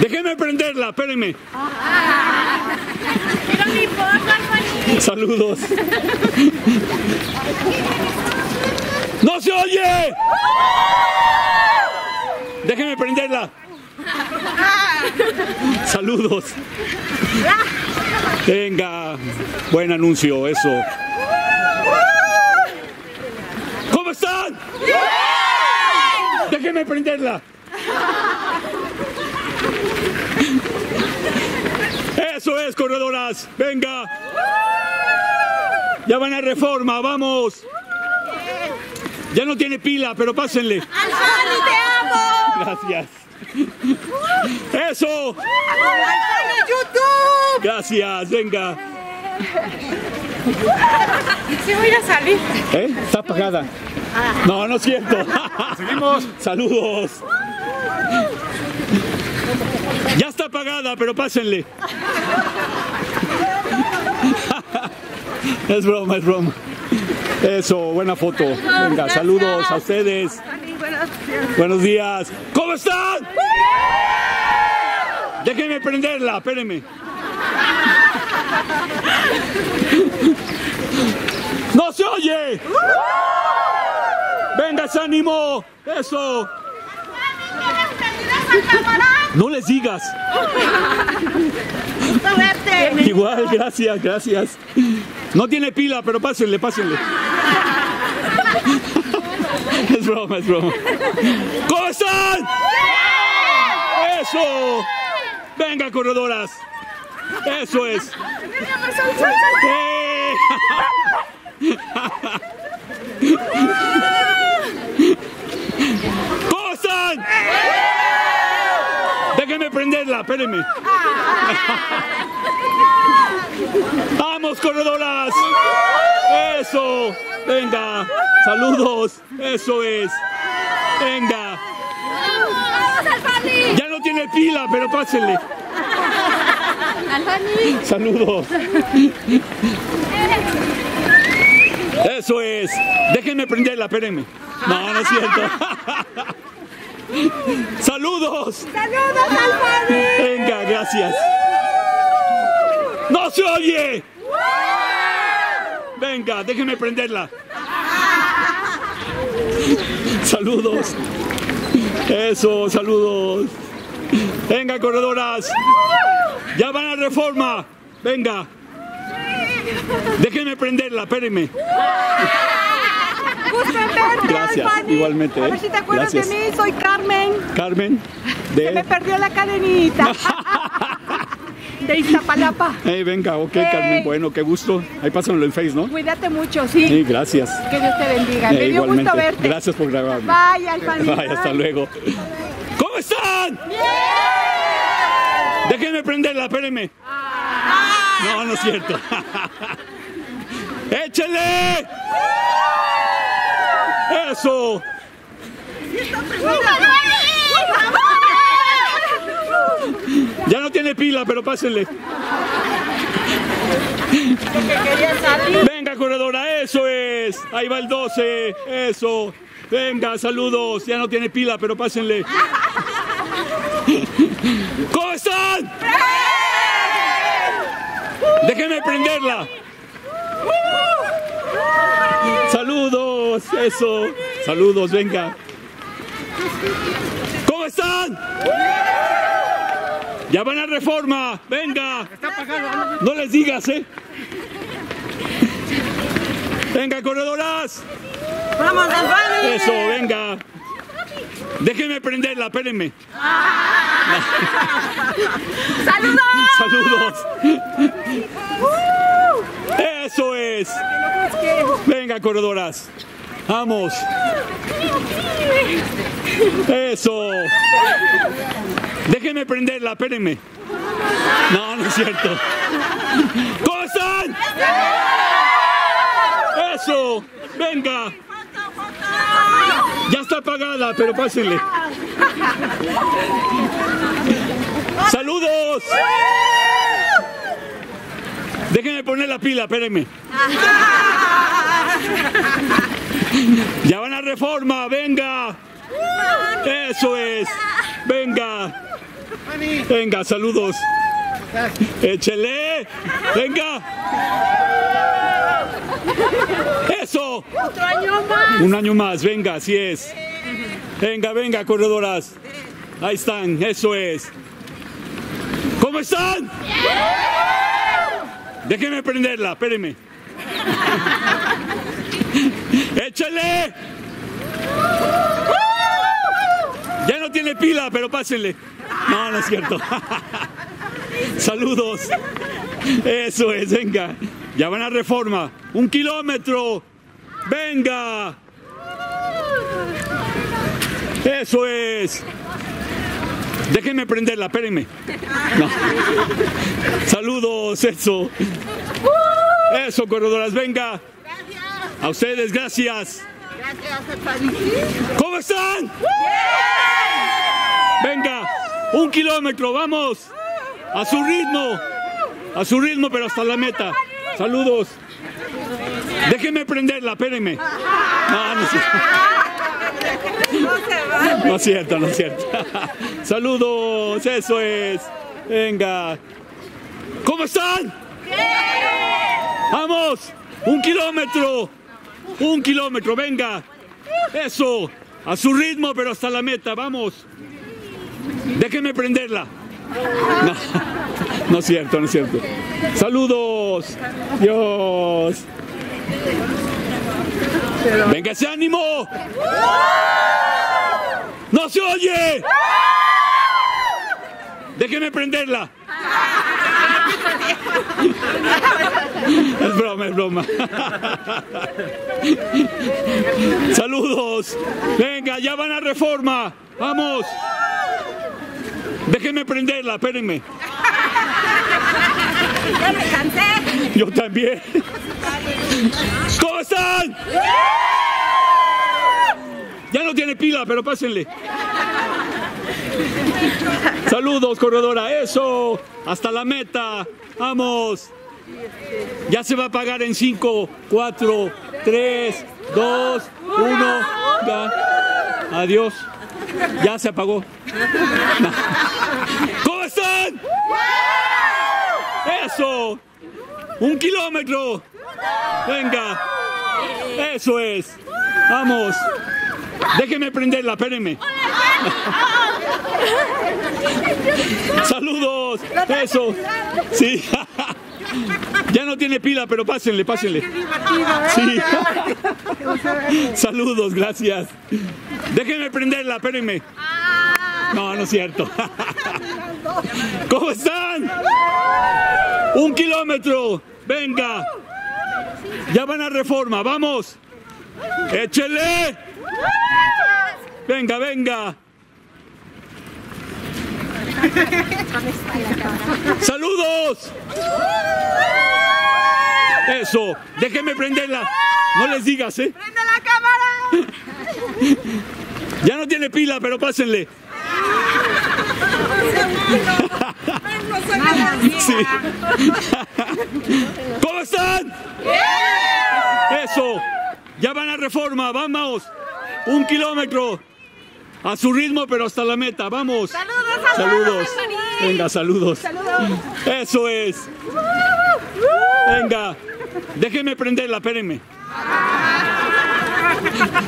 Déjenme prenderla, espérenme. Ah, pero no importa, Fanny. Saludos. ¡No se oye! ¡Uh! Déjenme prenderla. Saludos. Venga, buen anuncio, eso. ¿Cómo están? Déjenme prenderla. Eso es, corredoras. Venga. Ya van a Reforma, vamos. Ya no tiene pila, pero pásenle. ¡Alfani, te amo! Gracias. ¡Eso! ¡Alfani, YouTube! Gracias, venga. Sí voy a salir. ¿Eh? Está apagada. No, no es cierto. Seguimos. Saludos. Ya está apagada, pero pásenle. Es broma, es broma. Eso, buena foto. Venga, gracias. Saludos a ustedes. Buenos días. ¿Cómo están? ¡Uh! Déjenme prenderla, espérenme. ¡No se oye! ¡Uh! ¡Venga, se animó! ¡Eso! No les digas. Igual, gracias, gracias. No tiene pila, pero pásenle, pásenle. Es broma, es broma. ¿Cómo están? ¡Eso! Venga, corredoras. Eso es. ¿Cómo están? Déjenme prenderla, espérenme. ¡Vamos, corredoras! ¡Eso! ¡Venga! ¡Saludos! ¡Eso es! ¡Venga! Ya no tiene pila, pero pásenle. ¡Saludos! ¡Eso es! Déjenme prenderla, espérenme. No, no es cierto. ¡Saludos! ¡Saludos, Alfani! Venga, gracias. ¡No se oye! Venga, déjenme prenderla. Saludos. Eso, saludos. Venga, corredoras. Ya van a Reforma. Venga. Déjenme prenderla, espérenme. Gracias, igualmente. ¿eh? A ver si te acuerdas Gracias. de mí, soy Carmen. Carmen. De... Se me perdió la cadenita. De Iztapalapa. Hey, venga, ok, hey. Carmen, bueno, qué gusto. Ahí pásenlo en Face, ¿no? Cuídate mucho, sí. Sí, gracias. Que Dios te bendiga. Hey, Me dio igualmente. gusto verte. Gracias por grabarme. Bye, Alfani. Bye, hasta luego. ¿Cómo están? Bien. Déjenme prenderla, espérenme. Ah. No, no es cierto. ¡Échale! ¡Eso! Ya no tiene pila, pero pásenle. Venga, corredora, eso es. Ahí va el doce, eso. Venga, saludos. Ya no tiene pila, pero pásenle. ¿Cómo están? Déjenme prenderla. Saludos, eso. Saludos, venga. ¿Cómo están? Ya van a Reforma, venga. Está apagado. No les digas, ¿eh? Venga, corredoras. Vamos, Alfani. Eso, venga. Déjenme prenderla, espérenme. Ah. Saludos. Saludos. Uh. Eso es. Venga, corredoras. Vamos. Eso. Déjenme prenderla, espérenme. No, no es cierto. ¿Cómo están? Eso. Venga. Ya está apagada, pero pásenle. Saludos. Déjenme poner la pila, espérenme. Ya van a Reforma, venga. Eso es. Venga. Venga, saludos. Échele. Venga. Eso. Otro año más. Un año más, venga, así es. Venga, venga, corredoras. Ahí están, eso es. ¿Cómo están? Yeah. Déjenme prenderla, espérenme. ¡Échale! Ya no tiene pila, pero pásenle. No, no es cierto. Saludos. Eso es, venga. Ya van a Reforma. Un kilómetro. Venga. Eso es. Déjenme prenderla, espérenme. No. Saludos, eso. Eso, corredoras, venga. Gracias. A ustedes, gracias. Gracias, Fanny. ¿Cómo están? Yeah. Venga, un kilómetro, vamos. A su ritmo. A su ritmo, pero hasta la meta. Saludos. Déjenme prenderla, espérenme. No, no sé. No es cierto, no es cierto. Saludos, eso es. Venga. ¿Cómo están? Yeah. Vamos, un kilómetro. Un kilómetro, venga. Eso, a su ritmo, pero hasta la meta, vamos. Déjenme prenderla. No, no es cierto, no es cierto. Saludos. Dios. ¡Venga ese ánimo! ¡No se oye! ¡Déjenme prenderla! Es broma, es broma. Saludos. Venga, ya van a Reforma. Vamos. Déjenme prenderla, espérenme. Ya me cansé. Yo también. ¿Cómo están? Ya no tiene pila, pero pásenle. Saludos, corredora. Eso. Hasta la meta. Vamos. Ya se va a pagar en cinco, cuatro, tres, dos, uno. Adiós. Ya se apagó. ¿Cómo están? Eso. Un kilómetro. Venga. Eso es. Vamos. Déjenme prenderla, espérenme. Saludos. Eso. Sí. Ya no tiene pila, pero pásenle, pásenle. Sí. Saludos, gracias. Déjenme prenderla, espérenme. No, no es cierto. ¿Cómo están? Un kilómetro. Venga. Ya van a Reforma, vamos. Échele. Venga, venga. Saludos. Eso, déjenme prenderla. No les digas, ¿eh? Prende la cámara. Ya no tiene pila, pero pásenle. Sí. ¿Cómo están? Eso. Ya van a Reforma, vamos. Un kilómetro. A su ritmo, pero hasta la meta, vamos. Saludos, saludos. Venga, saludos. Saludos. Eso es. Venga. Déjenme prenderla, espérenme.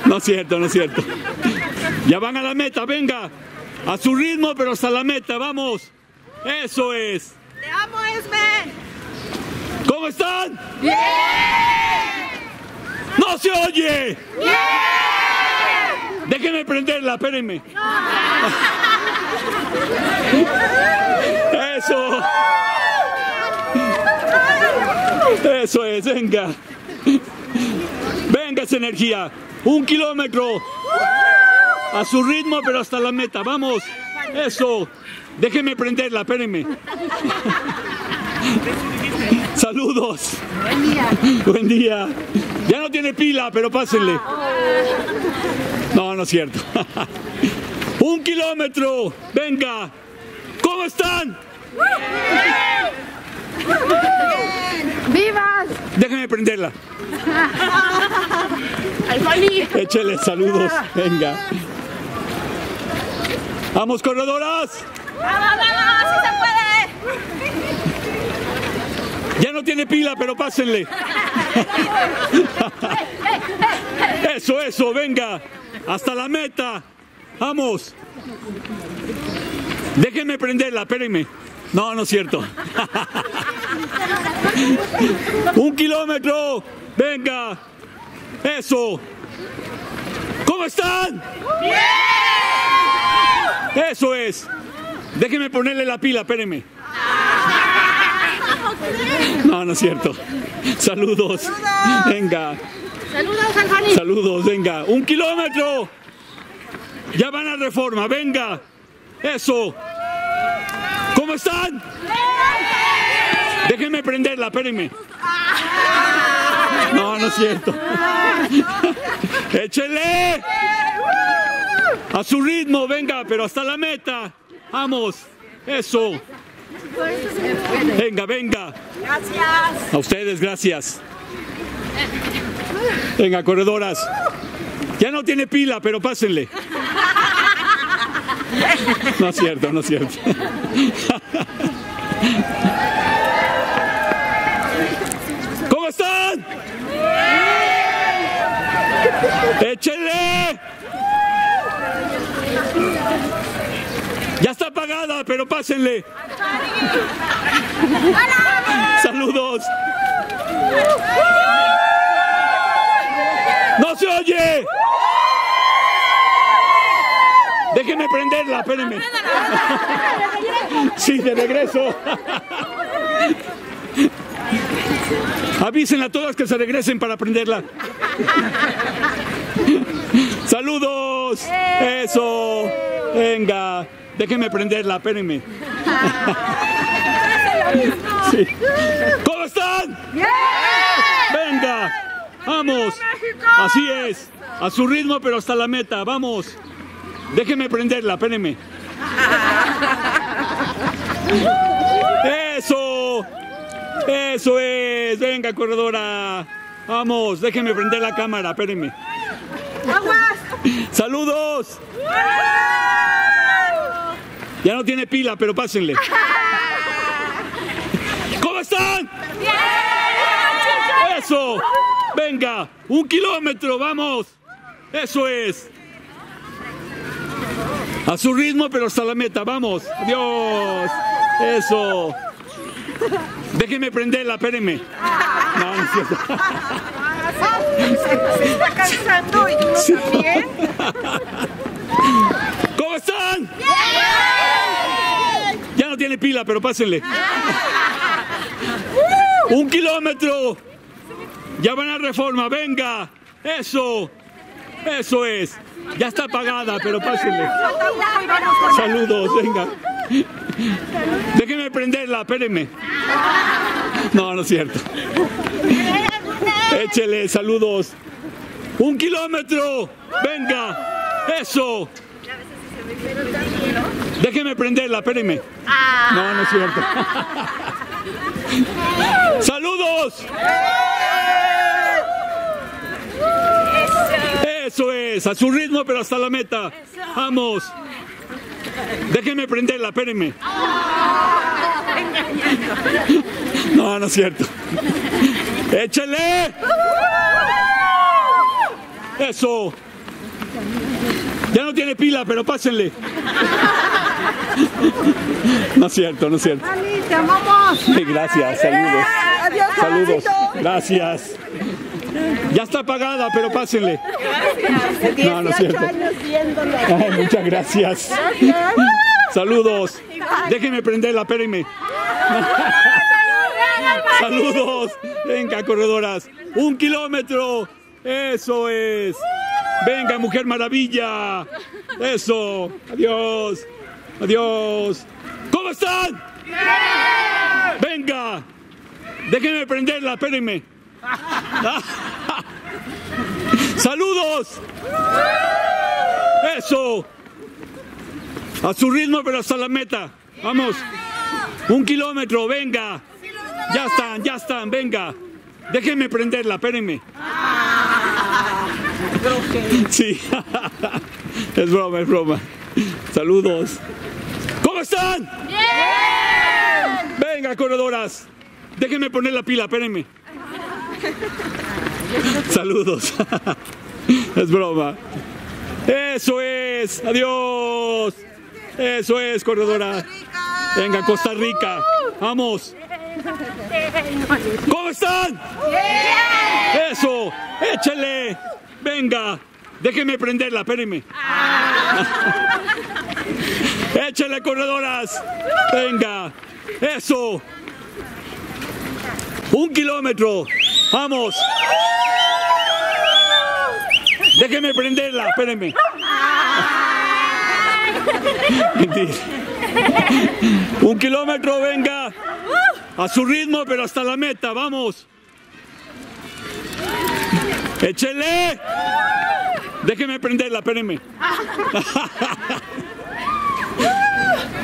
No es cierto, no es cierto. Ya van a la meta, venga. A su ritmo, pero hasta la meta, vamos. Eso es. Te amo, Esme. ¿Cómo están? Bien. No se oye. Bien. Déjenme prenderla, espérenme. No. Eso. Eso es, venga. Venga esa energía. Un kilómetro. A su ritmo, pero hasta la meta, vamos. Eso. Déjenme prenderla, espérenme. Saludos. Buen día. Buen día. Ya no tiene pila, pero pásenle. No, no es cierto. Un kilómetro. Venga. ¿Cómo están? Bien. ¡Vivas! Déjenme prenderla. Alfani. Échale saludos. Venga. ¡Vamos, corredoras! ¡Vamos, vamos! ¡Sí se puede! Ya no tiene pila, pero pásenle. Eso, eso, venga. Hasta la meta. ¡Vamos! Déjenme prenderla, espérenme. No, no es cierto. ¡Un kilómetro! ¡Venga! ¡Eso! ¿Cómo están? ¡Bien! ¡Eso es! Déjenme ponerle la pila, espérenme. No, no es cierto. Saludos. Saludos. Venga. Saludos, Alfani. Saludos, venga. ¡Un kilómetro! Ya van a Reforma, venga. Eso. ¿Cómo están? Déjenme prenderla, espérenme. No, no es cierto. ¡Échele! A su ritmo, venga, pero hasta la meta. Vamos. Eso. Venga, venga. Gracias. A ustedes, gracias. Venga, corredoras. Ya no tiene pila, pero pásenle. No es cierto, no es cierto. ¿Cómo están? ¡Échenle! Ya está apagada, pero pásenle. ¡Saludos! ¡No se oye! Déjenme prenderla, espérenme. Sí, de regreso. Avísenle a todas que se regresen para prenderla. ¡Saludos! ¡Eso! Venga, déjenme prenderla, espérenme. Sí. ¿Cómo están? ¡Bien! ¡Venga! ¡Vamos! Así es, a su ritmo pero hasta la meta, vamos. Déjenme prenderla, espérenme. ¡Eso! ¡Eso es! Venga, corredora. Vamos, déjenme prender la cámara, espérenme. ¡Aguas! ¡Saludos! Ya no tiene pila, pero pásenle. ¿Cómo están? ¡Bien! ¡Eso! ¡Venga! ¡Un kilómetro! ¡Vamos! ¡Eso es! A su ritmo, pero hasta la meta. ¡Vamos! ¡Adiós! ¡Eso! Déjenme prenderla, espérenme. No, no es cierto. Se está cansando y uno también. ¿Cómo están? ¡Bien! Ya no tiene pila, pero pásenle. ¡Un kilómetro! Ya van a Reforma, venga. ¡Eso! ¡Eso es! Ya está apagada, pero pásenle. Saludos, venga. Déjenme prenderla, espérenme. No, no es cierto. Échele, saludos. ¡Un kilómetro! ¡Venga! ¡Eso! Déjenme prenderla, espérenme. No, no es cierto. ¡Saludos! Eso es, a su ritmo pero hasta la meta. Vamos. Déjenme prenderla, espérenme. No, no es cierto. ¡Échale! Eso. Ya no tiene pila, pero pásenle. No es cierto, no es cierto. Fanny, te amamos. Sí, gracias, saludos. Adiós, saludos. Gracias. Ya está apagada, pero pásenle. Gracias. No, no es cierto. Ay, muchas gracias. Gracias. Saludos. Déjenme prenderla, espérenme. Saludos. Venga, corredoras. Un kilómetro. Eso es. Venga, Mujer Maravilla. Eso. Adiós. Adiós. ¿Cómo están? Bien. Venga. Déjenme prenderla, espérenme. ¡Saludos! ¡Eso! A su ritmo, pero hasta la meta. Vamos. Un kilómetro, venga. Ya están, ya están, venga. Déjenme prenderla, espérenme. Sí. Es broma, es broma. Saludos. ¿Cómo están? ¡Bien! Venga, corredoras. Déjenme poner la pila, espérenme. Saludos. Es broma. Eso es, adiós. Eso es, corredora. Venga, Costa Rica. Vamos. ¿Cómo están? Eso, échale. Venga, déjenme prenderla, espérenme. Échale, corredoras. Venga, eso. Un kilómetro. Vamos. Déjenme prenderla, espérenme. Mentira. Un kilómetro, venga. A su ritmo, pero hasta la meta, vamos. ¡Échele! Déjenme prenderla, espérenme.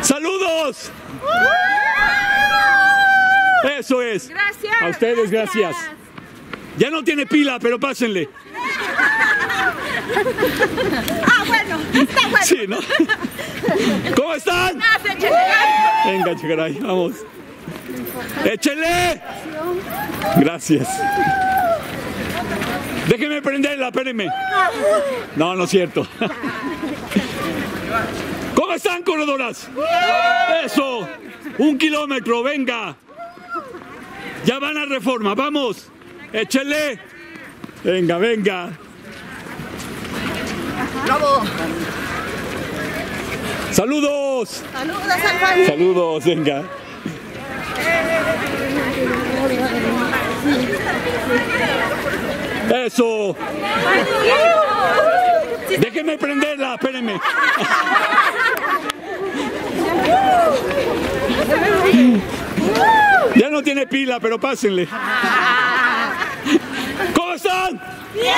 ¡Saludos! Eso es. Gracias. A ustedes, gracias. gracias. Ya no tiene pila, pero pásenle. Ah, bueno, está bueno. Sí, ¿no? ¿Cómo están? Venga, Chicaray, vamos. ¡Échele! Gracias. Déjenme prenderla, espérenme. No, no es cierto. ¿Cómo están, corredoras? Eso. Un kilómetro, venga. Ya van a Reforma, vamos. Échele. Venga, venga. ¡Bravo! ¡Saludos! ¡Saludos, Alfani! ¡Saludos, venga! ¡Eso! ¡Déjenme prenderla! ¡Espérenme! Ya no tiene pila, pero pásenle. ¿Cómo están? ¡Bien!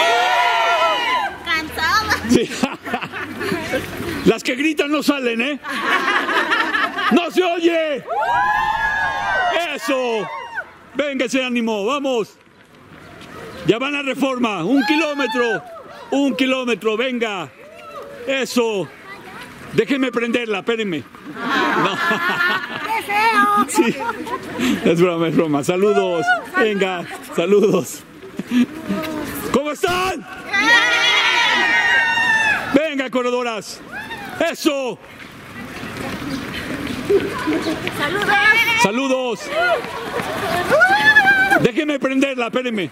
Sí. Las que gritan no salen, ¿eh? ¡No se oye! ¡Eso! Venga ese ánimo, vamos. Ya van a Reforma, un kilómetro, un kilómetro, venga. Eso. Déjenme prenderla, espérenme. No. Sí. Es broma, es broma. Saludos, venga, saludos. ¿Cómo están? Venga, corredoras. Eso. Saludos. Saludos. Déjenme prenderla, espérenme.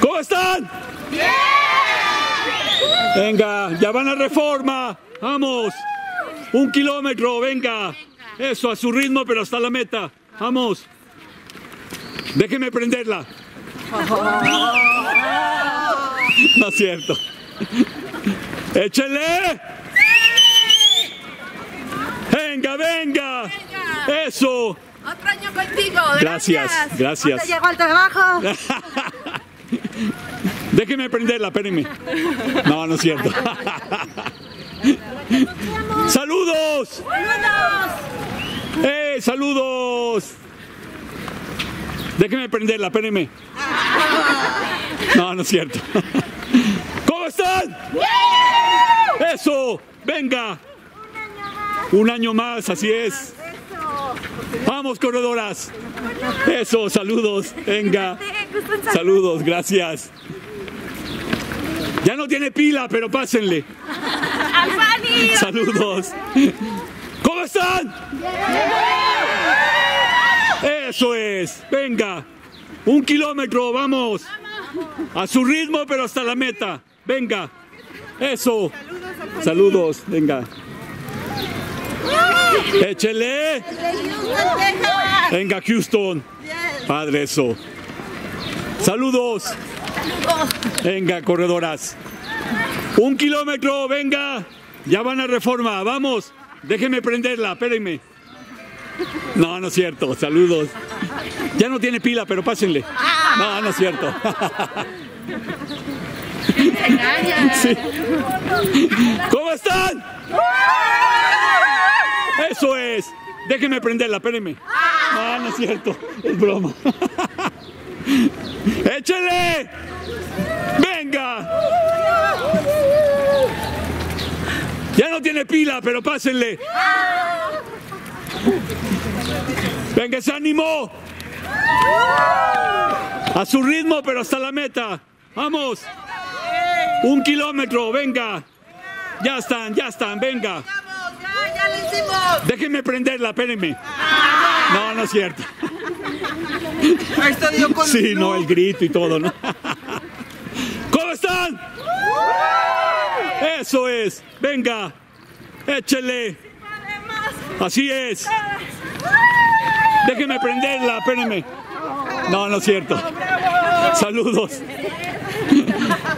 ¿Cómo están? Bien. Venga, ya van a Reforma. Vamos. Un kilómetro, venga. Eso, a su ritmo, pero hasta la meta. Vamos. Déjenme prenderla. No es cierto. ¡Échele! ¡Sí! ¡Venga, venga! venga. ¡Eso! Otro año contigo. Gracias, gracias. gracias. Llegó al trabajo. Déjenme prenderla, espérenme. No, no es cierto. ¡Saludos! ¡Saludos! ¡Eh, saludos! Déjenme prenderla, espérenme. No, no es cierto. ¿Cómo están? ¡Eso! ¡Venga! Un año más, así es. ¡Vamos, corredoras! ¡Eso! ¡Saludos! ¡Venga! ¡Saludos! ¡Gracias! Ya no tiene pila, pero pásenle. ¡Saludos! ¿Cómo están? Eso es, venga, un kilómetro, vamos, a su ritmo pero hasta la meta, venga, eso, saludos, venga, échele, venga Houston, padre eso, saludos, venga corredoras, un kilómetro, venga, ya van a Reforma, vamos, déjenme prenderla, espérenme. No, no es cierto. Saludos. Ya no tiene pila, pero pásenle. No, no es cierto. Sí. ¿Cómo están? Eso es. Déjenme prenderla, espérenme. No, no es cierto. Es broma. ¡Échale! ¡Venga! Ya no tiene pila, pero pásenle. Venga, se animó. A su ritmo, pero hasta la meta. Vamos. Un kilómetro, venga. Ya están, ya están, venga. Ya lo hicimos. Déjenme prenderla, espérenme. No, no es cierto. Sí, no, el grito y todo, ¿no? ¿Cómo están? Eso es, venga. Échele. Así es. Déjenme prenderla, espérenme. No, no es cierto. Saludos.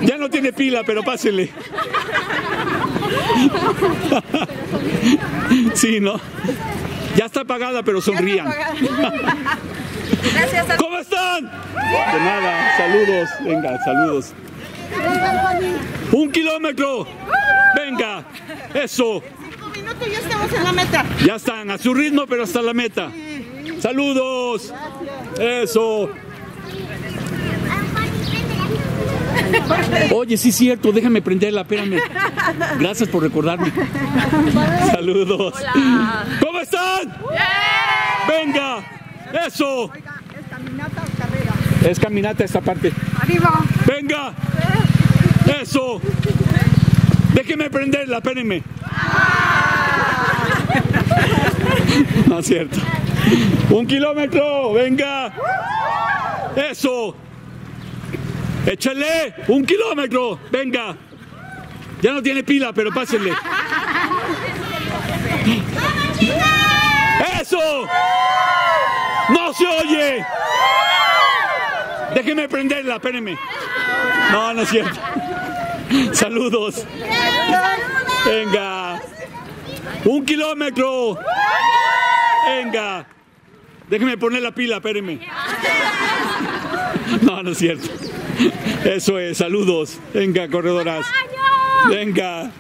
Ya no tiene pila, pero pásenle. Sí, ¿no? Ya está apagada, pero sonrían. Gracias. ¿Cómo están? De nada, saludos. Venga, saludos. Un kilómetro. Venga, eso. Cinco minutos ya estamos en la meta. Ya están, a su ritmo, pero hasta la meta. Saludos. Eso. Oye, sí es cierto, déjame prenderla, espérame. Gracias por recordarme. Saludos. Hola. ¿Cómo están? Yeah. Venga, eso. Oiga, ¿es caminata o carrera? Es caminata esta parte. Arriba. Venga, eso. Déjeme prenderla, espérenme. No es cierto. Un kilómetro, venga. Eso. ¡Échale! ¡Un kilómetro! ¡Venga! Ya no tiene pila, pero pásenle. ¡Eso! ¡No se oye! Déjenme prenderla, espérenme. No, no es cierto. ¡Saludos! ¡Venga! ¡Un kilómetro! ¡Venga! Déjenme poner la pila, espérenme. No, no es cierto. Eso es, saludos. Venga, corredoras. Venga.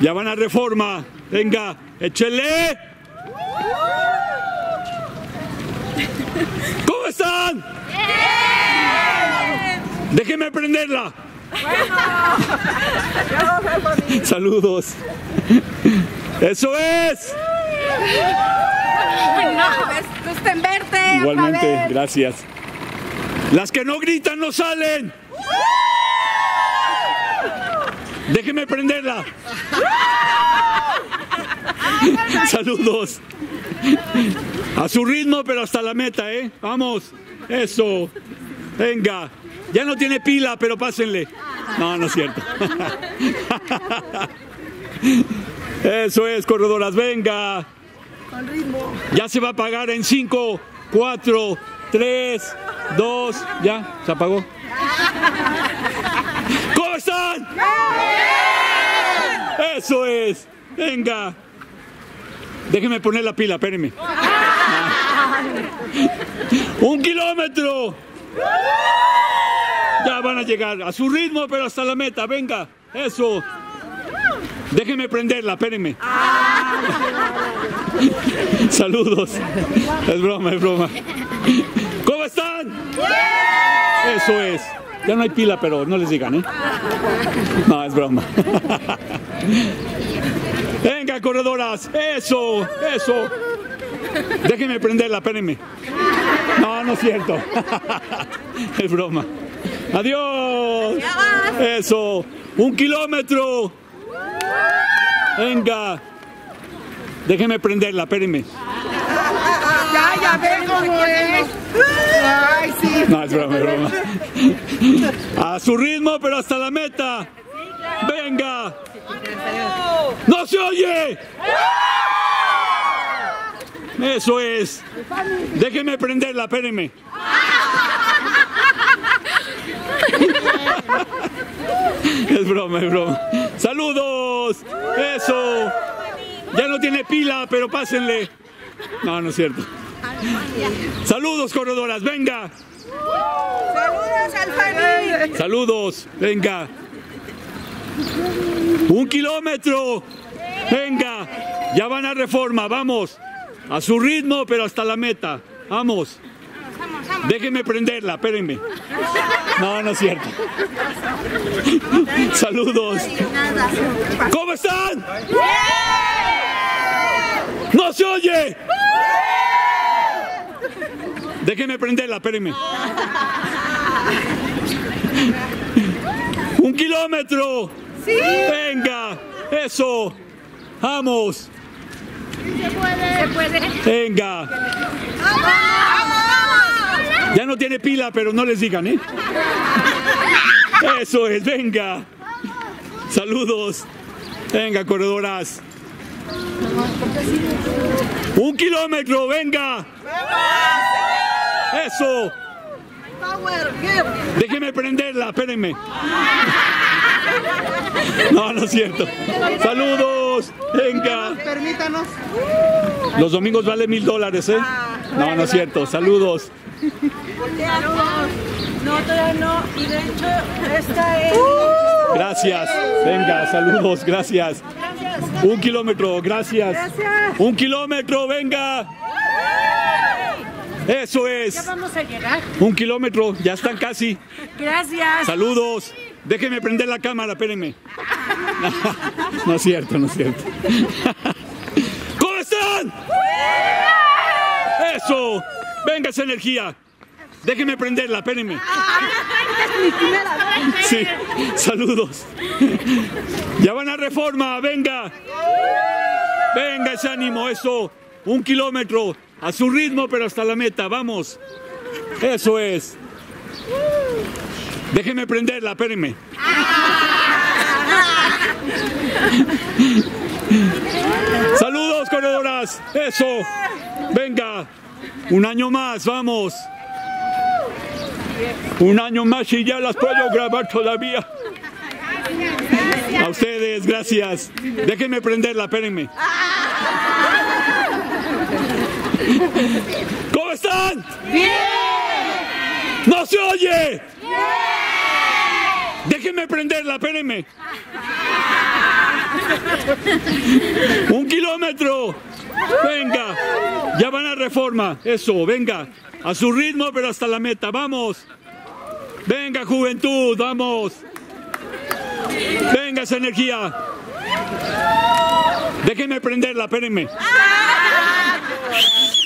Ya van a Reforma. Venga, échele. ¿Cómo están? Bien. Déjenme prenderla. Bueno. Saludos. Eso es. No, igualmente, gracias. Las que no gritan no salen. Déjenme prenderla. Saludos. A su ritmo, pero hasta la meta, ¿eh? Vamos. Eso. Venga. Ya no tiene pila, pero pásenle. No, no es cierto. Eso es, corredoras. Venga. Ya se va a pagar en cinco, cuatro, tres, dos, ya, se apagó. ¿Cómo están? ¡Bien! Eso es, venga. Déjenme poner la pila, espérenme. Un kilómetro. Ya van a llegar, a su ritmo, pero hasta la meta, venga, eso. Déjenme prenderla, espérenme. Saludos. Es broma, es broma. ¿Cómo están? ¡Bien! Eso es. Ya no hay pila, pero no les digan, ¿eh? No, es broma. Venga, corredoras. Eso, eso. Déjenme prenderla, espérenme. No, no es cierto. Es broma. Adiós. Eso. Un kilómetro. Venga. Déjenme prenderla, espérenme. Ya, ya ven cómo es. Ay, sí. No, es broma, es broma. A su ritmo, pero hasta la meta. Venga. ¡No se oye! Eso es. Déjenme prenderla, espérenme. Es broma, es broma. ¡Saludos! Eso. Ya no tiene pila, pero pásenle. No, no es cierto. Saludos, corredoras, venga. Saludos, Alfani. Saludos, venga. Un kilómetro. Venga. Ya van a Reforma, vamos. A su ritmo, pero hasta la meta. Vamos. Déjenme prenderla, espérenme. No, no es cierto. Saludos. ¿Cómo están? ¡No se oye! Déjenme prenderla, espérenme. ¡Un kilómetro! ¡Sí! ¡Venga! ¡Eso! ¡Vamos! ¡Se puede! ¡Se puede! ¡Venga! ¡Vamos! ¡Vamos! Ya no tiene pila, pero no les digan, ¿eh? ¡Eso es! ¡Venga! ¡Saludos! ¡Venga, corredoras! ¡Un kilómetro! ¡Venga! ¡Eso! Déjenme prenderla, espérenme. No, no es cierto. Saludos, venga. Permítanos. Los domingos vale mil dólares, ¿eh? No, no es cierto. Saludos. No, todavía no. Y de hecho, esta es. Gracias. Venga, saludos, gracias. Un kilómetro, gracias. Un kilómetro, venga. Eso es. Ya vamos a llegar. Un kilómetro, ya están casi. Gracias. Saludos. Déjenme prender la cámara, espérenme. No es cierto, no es cierto. ¿Cómo están? Eso. Venga esa energía. Déjenme prenderla, espérenme. Sí, saludos. Ya van a Reforma, venga. Venga ese ánimo, eso. Un kilómetro. A su ritmo, pero hasta la meta, vamos. Eso es. Déjenme prenderla, espérenme. Saludos, corredoras. Eso. Venga. Un año más, vamos. Un año más y ya las puedo grabar todavía. A ustedes, gracias. Déjenme prenderla, espérenme. ¿Cómo están? ¡Bien! ¡No se oye! ¡Bien! Déjenme prenderla, espérenme. Un kilómetro. Venga. Ya van a Reforma. Eso, venga. A su ritmo, pero hasta la meta. Vamos. Venga, juventud, vamos. Venga esa energía. Déjenme prenderla, espérenme.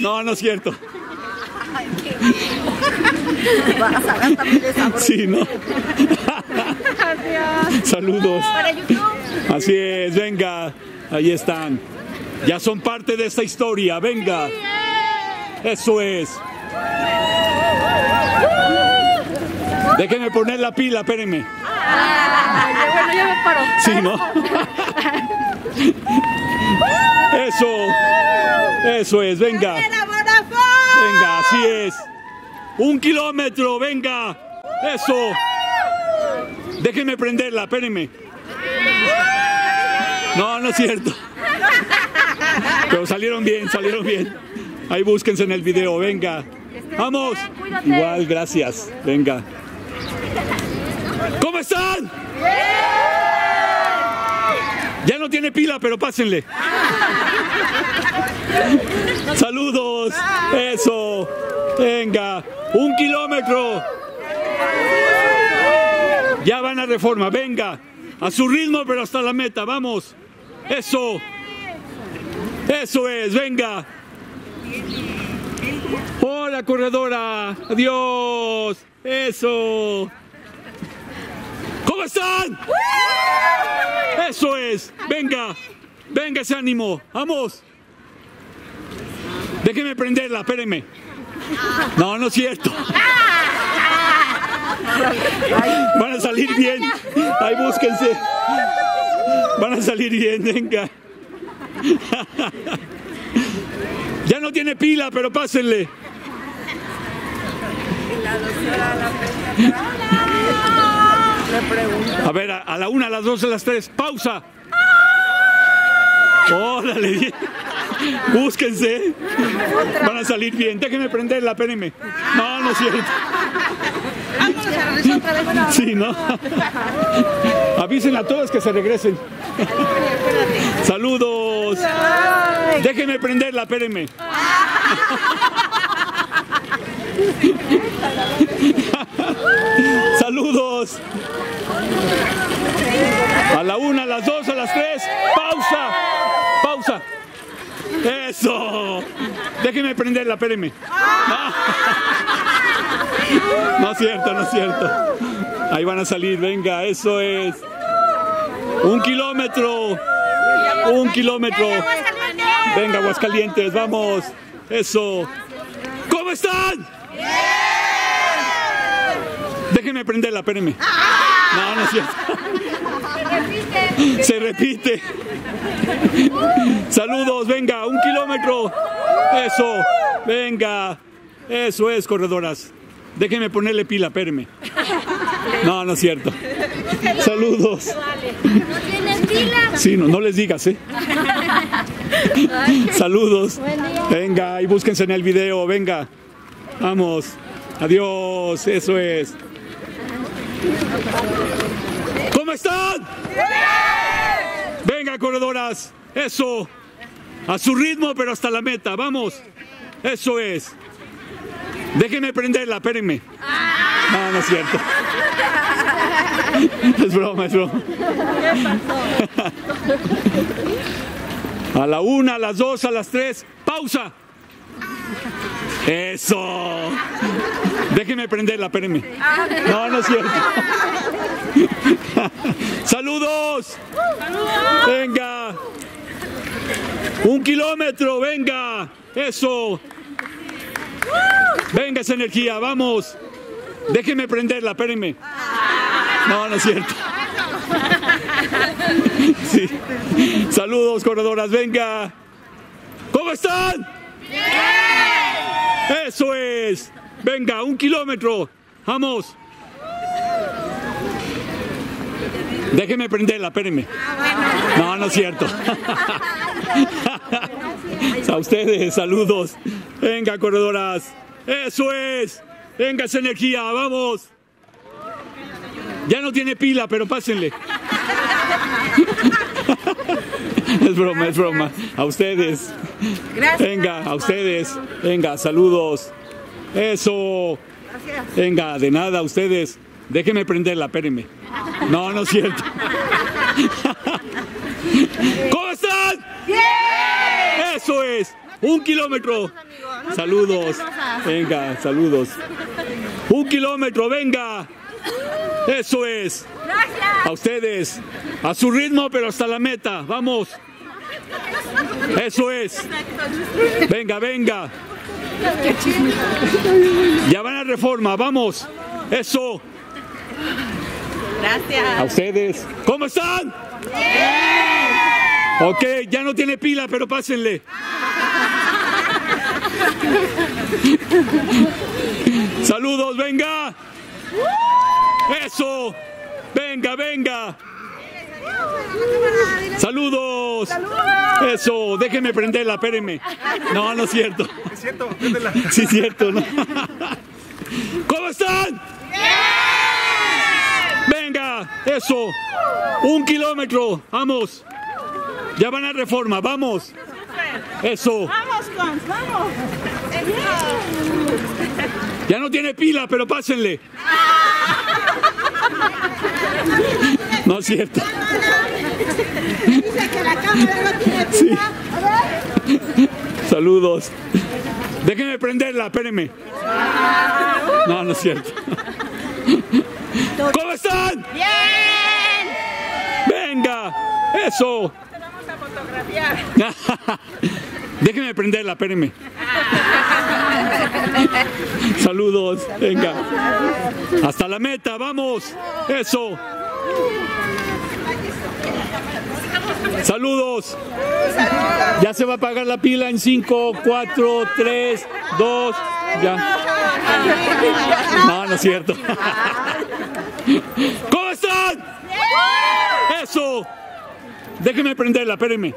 No, no es cierto. Sí, no. Saludos. Así es, venga. Ahí están. Ya son parte de esta historia, venga. Eso es. Déjenme poner la pila, espérenme. Sí, no. Eso. Eso es, venga. Venga, así es. Un kilómetro, venga. Eso. Déjenme prenderla, espérenme. No, no es cierto. Pero salieron bien, salieron bien. Ahí búsquense en el video, venga. Vamos. Igual, gracias. Venga. ¿Cómo están? Ya no tiene pila, pero pásenle. Saludos. Eso. Venga. Un kilómetro. Ya van a Reforma. Venga. A su ritmo, pero hasta la meta. Vamos. Eso. Eso es. Venga. Hola, corredora. Adiós. Eso. ¿Cómo están? Eso es. Venga. Venga ese ánimo. Vamos. Déjenme prenderla, espérenme. No, no es cierto. Van a salir bien. Ahí búsquense. Van a salir bien, venga. Ya no tiene pila, pero pásenle. A ver, a, a la una, a las dos, a las tres. ¡Pausa! ¡Órale! Bien. Búsquense. Van a salir bien. Déjenme prenderla, espérenme. No, no es cierto. Sí, ¿no? Avisen a todos que se regresen. Saludos. Déjenme prenderla, espérenme. Saludos. A la una, a las dos, a las tres. Pausa. Pausa. Eso. Déjenme prenderla, espérenme. No es cierto, no es cierto. Ahí van a salir, venga, eso es. Un kilómetro. Un kilómetro. Venga, Aguascalientes, vamos. Eso. ¿Cómo están? Bien. Déjenme prenderla, espérenme. No, no es cierto. Se repite. Saludos, venga, un kilómetro. Eso, venga. Eso es, corredoras. Déjenme ponerle pila, espérenme. No, no es cierto. Saludos. ¿No tienes pila? Sí, no, no les digas, ¿eh? Saludos. Venga, y búsquense en el video, venga. Vamos. Adiós, eso es. ¿Cómo están? ¡Bien! Venga, corredoras. Eso. A su ritmo, pero hasta la meta. Vamos. Eso es. Déjenme prenderla, espérenme. No, no es cierto. Es broma, es broma. ¿Qué pasó? A la una, a las dos, a las tres. ¡Pausa! ¡Eso! Déjenme prenderla, espérenme. No, no es cierto. ¡Saludos! ¡Venga! ¡Un kilómetro, venga! ¡Eso! ¡Venga esa energía, vamos! Déjenme prenderla, espérenme. No, no es cierto. Sí. Saludos, corredoras, venga. ¿Cómo están? ¡Bien! Eso es. Venga, un kilómetro. Vamos. Déjenme prenderla, espérenme. No, no es cierto. A ustedes, saludos. Venga, corredoras. Eso es. Venga esa energía, vamos. Ya no tiene pila, pero pásenle. Es broma, es broma. A ustedes. Gracias. Venga, a ustedes. Venga, saludos. Eso. Venga, de nada, a ustedes. Déjenme prenderla, espérenme. No, no es cierto. ¿Cómo están? ¡Bien! Eso es. Un kilómetro. Saludos. Venga, saludos. Un kilómetro, venga. Eso es. Gracias. A ustedes. A su ritmo, pero hasta la meta. Vamos. Eso es. Venga, venga. Ya van a Reforma. Vamos. Eso. Gracias. A ustedes. ¿Cómo están? Bien. Ok, ya no tiene pila, pero pásenle. Saludos, venga. Eso, venga, venga. Saludos. Eso, déjenme prenderla, espérenme. No, no es cierto. Es cierto, préndela. Sí, es cierto, ¿no? ¿Cómo están? ¡Bien! Venga, eso. Un kilómetro, vamos. Ya van a Reforma, vamos. Eso. Vamos, Juan, vamos. Ya no tiene pila, pero pásenle. No es cierto. Dice que la cámara no tiene pila. Saludos. Déjenme prenderla, espérenme. No, no es cierto. ¿Cómo están? Bien. Venga, eso. Te vamos a fotografiar. Déjenme prenderla, espérenme. Saludos, venga. Hasta la meta, vamos. Eso. Saludos. Ya se va a apagar la pila en cinco, cuatro, tres, dos, ya. No, no es cierto. ¿Cómo están? Eso. Déjenme prenderla, espérenme.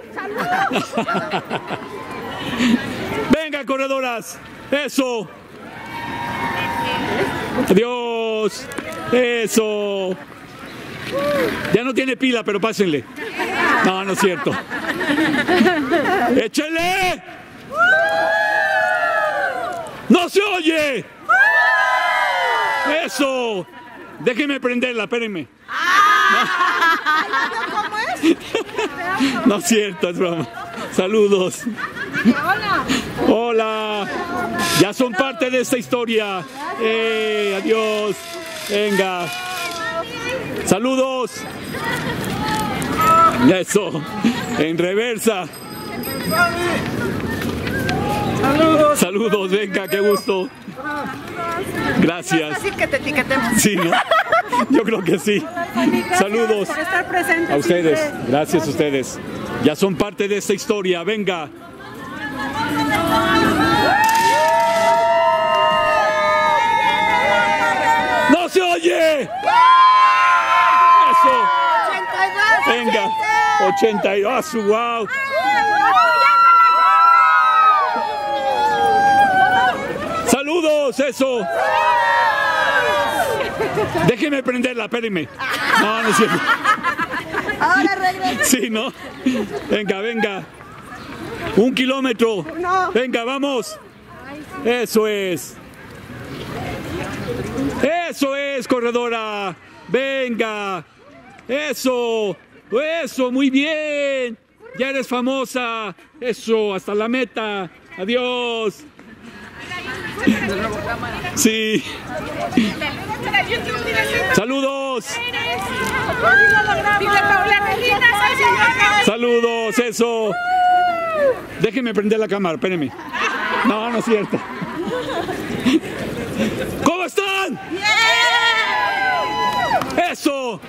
Venga, corredoras. Eso. Adiós. Eso. Ya no tiene pila, pero pásenle. No, no es cierto. ¡Échale! ¡No se oye! Eso. Déjenme prenderla, espérenme. No es cierto, es broma. Saludos. Hola. Hola, ya son parte de esta historia. Eh, adiós, venga. Saludos. Eso, en reversa. Saludos. Saludos, venga, qué gusto. Gracias. Así que te etiquetemos. Sí, ¿no? Yo creo que sí. Saludos. Por estar presentes. A ustedes. Gracias a ustedes. Ya son parte de esta historia. Venga. ¡No se oye! Eso. Venga. ochenta y dos. ¡Wow! ¡Saludos! ¡Eso! Déjenme prenderla, espérenme. No, no es cierto. Ahora regresa. Sí, ¿no? Venga, venga. Un kilómetro. Venga, vamos. Eso es. Eso es, corredora. Venga. Eso. Eso, muy bien. Ya eres famosa. Eso, hasta la meta. Adiós. Sí. Saludos. Saludos, eso. Déjenme prender la cámara, espérenme. No, no es cierto. ¿Cómo están? Eso.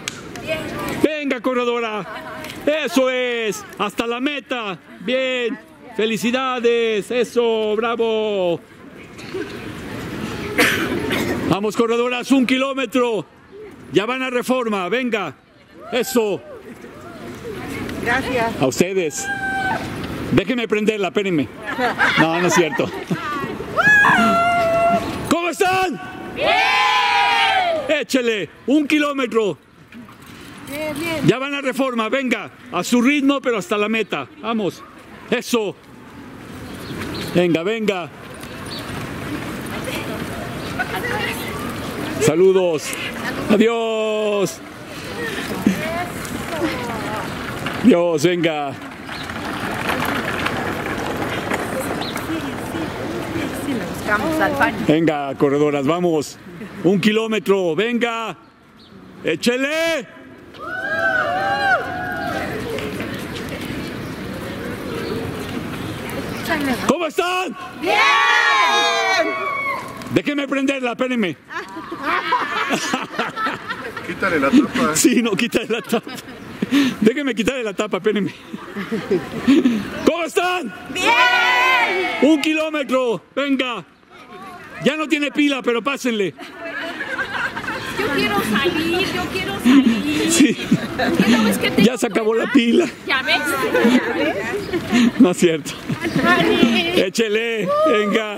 Venga, corredora. Eso es. Hasta la meta. Bien. Felicidades. Eso, bravo. Vamos, corredoras, un kilómetro. Ya van a Reforma, venga. Eso. Gracias. A ustedes. Déjenme prenderla, espérenme. No, no es cierto. ¿Cómo están? Bien. Échele, un kilómetro. Bien, bien. Ya van a Reforma, venga. A su ritmo, pero hasta la meta. Vamos. Eso. Venga, venga. Saludos. Adiós. Dios, venga. Venga, corredoras, vamos. Un kilómetro, venga. Échele. ¿Cómo están? Bien. Déjenme prenderla, espérenme. Quítale la tapa. Sí, no, quítale la tapa. Déjenme quitarle la tapa, espérenme. ¿Cómo están? ¡Bien! Un kilómetro, venga. Ya no tiene pila, pero pásenle. Yo quiero salir, yo quiero salir. Sí. ¿No ves que ya se acabó la pila? ¿Ya ves? ¿Ya ves? No es cierto. Échele, venga.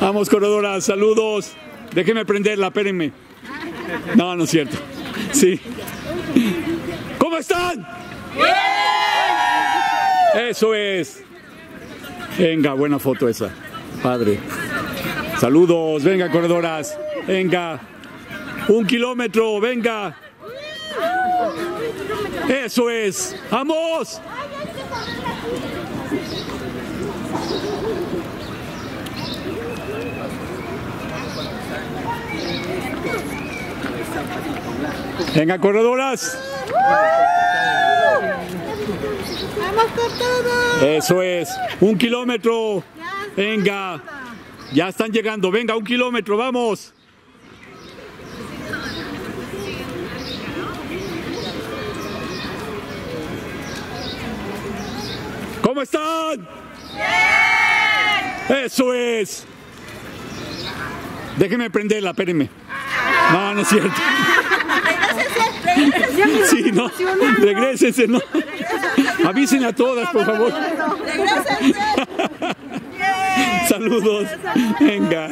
Vamos, corredora, saludos. Déjenme prenderla, espérenme. No, no es cierto. Sí. ¿Cómo están? ¡Bien! Eso es. Venga, buena foto esa. Padre. Saludos, venga, corredoras. Venga. Un kilómetro, venga. Eso es. ¡Vamos! Venga, corredoras. Vamos con todo. Eso es. Un kilómetro. Venga. Ya están llegando. Venga, un kilómetro. Vamos. ¿Cómo están? Bien. Eso es. Déjenme prenderla, espérenme. No, no es cierto. Sí, no, regrésense, no. Avisen a todas, por favor. Saludos. Venga.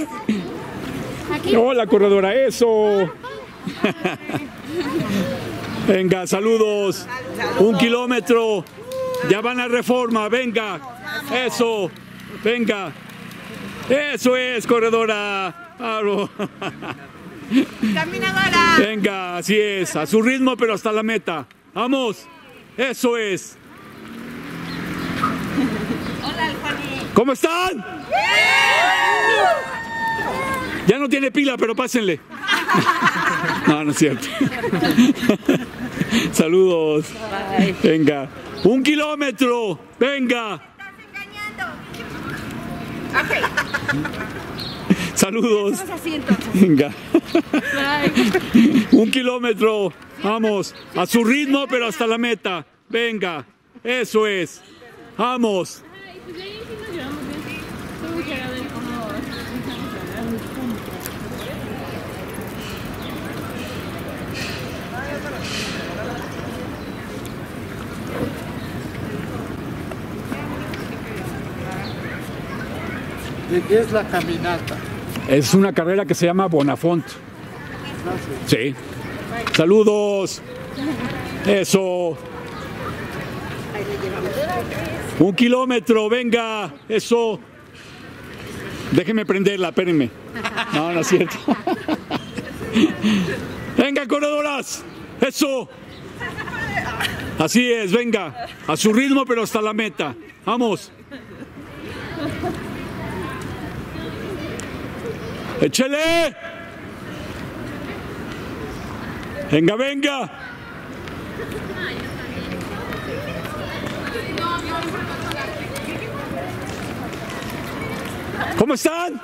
Hola, corredora, eso. Venga, saludos. Un kilómetro. Ya van a Reforma, venga. Eso. Venga. Eso es, corredora. Claro. Caminadora. Venga, así es, a su ritmo pero hasta la meta. Vamos, eso es. Hola, Alfani. ¿Cómo están? Ya no tiene pila, pero pásenle. No, no es cierto. Saludos. Bye. Venga. Un kilómetro. Venga. Me estás engañando. Okay. Saludos. Así, venga. Bye. Un kilómetro. Vamos. A su ritmo, pero hasta la meta. Venga. Eso es. Vamos. ¿De qué es la caminata? Es una carrera que se llama Bonafont. Sí. Saludos. Eso. Un kilómetro, venga. Eso. Déjenme prenderla, espérenme. No, no es cierto. Venga, corredoras. Eso. Así es, venga. A su ritmo, pero hasta la meta. Vamos. ¡Échele! ¡Venga, venga! ¿Cómo están?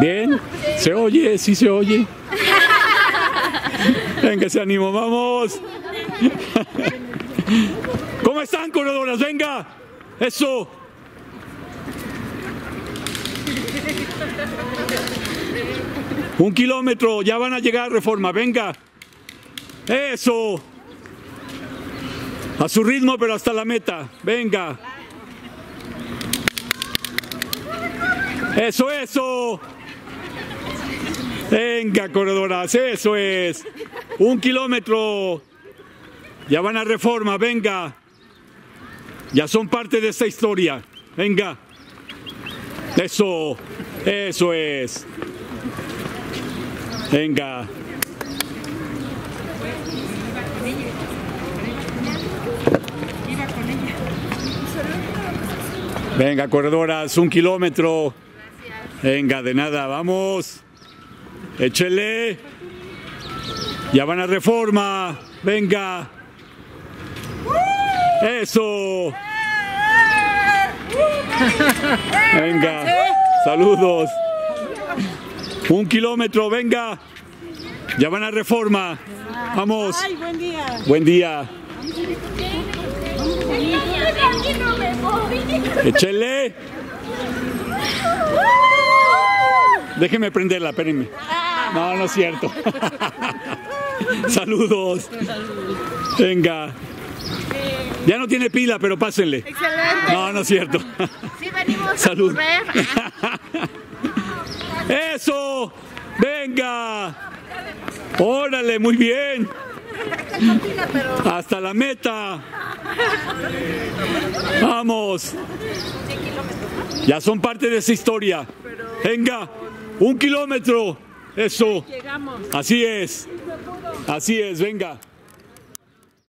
¿Bien? ¿Se oye? ¿Sí se oye? Venga, se animo, vamos. ¿Cómo están, corredoras? ¡Venga! ¡Eso! Un kilómetro, ya van a llegar a Reforma, venga. Eso. A su ritmo, pero hasta la meta, venga. Eso, eso. Venga, corredoras, eso es. Un kilómetro. Ya van a Reforma, venga. Ya son parte de esta historia, venga. Eso, eso es. Venga. Venga, corredoras, un kilómetro. Venga, de nada, vamos. Échele. Ya van a Reforma. Venga. Eso. Venga. Saludos. Un kilómetro, venga. Ya van a Reforma. Vamos. Ay, buen día. Buen día. Échele. Déjeme prenderla, espérenme. No, no es cierto. Saludos. Venga. Ya no tiene pila, pero pásenle. Excelente. No, no es cierto. Sí, venimos a correr. ¡Eso! ¡Venga! ¡Órale! ¡Muy bien! ¡Hasta la meta! ¡Vamos! Ya son parte de esa historia. ¡Venga! ¡Un kilómetro! ¡Eso! Así es. Así es, venga.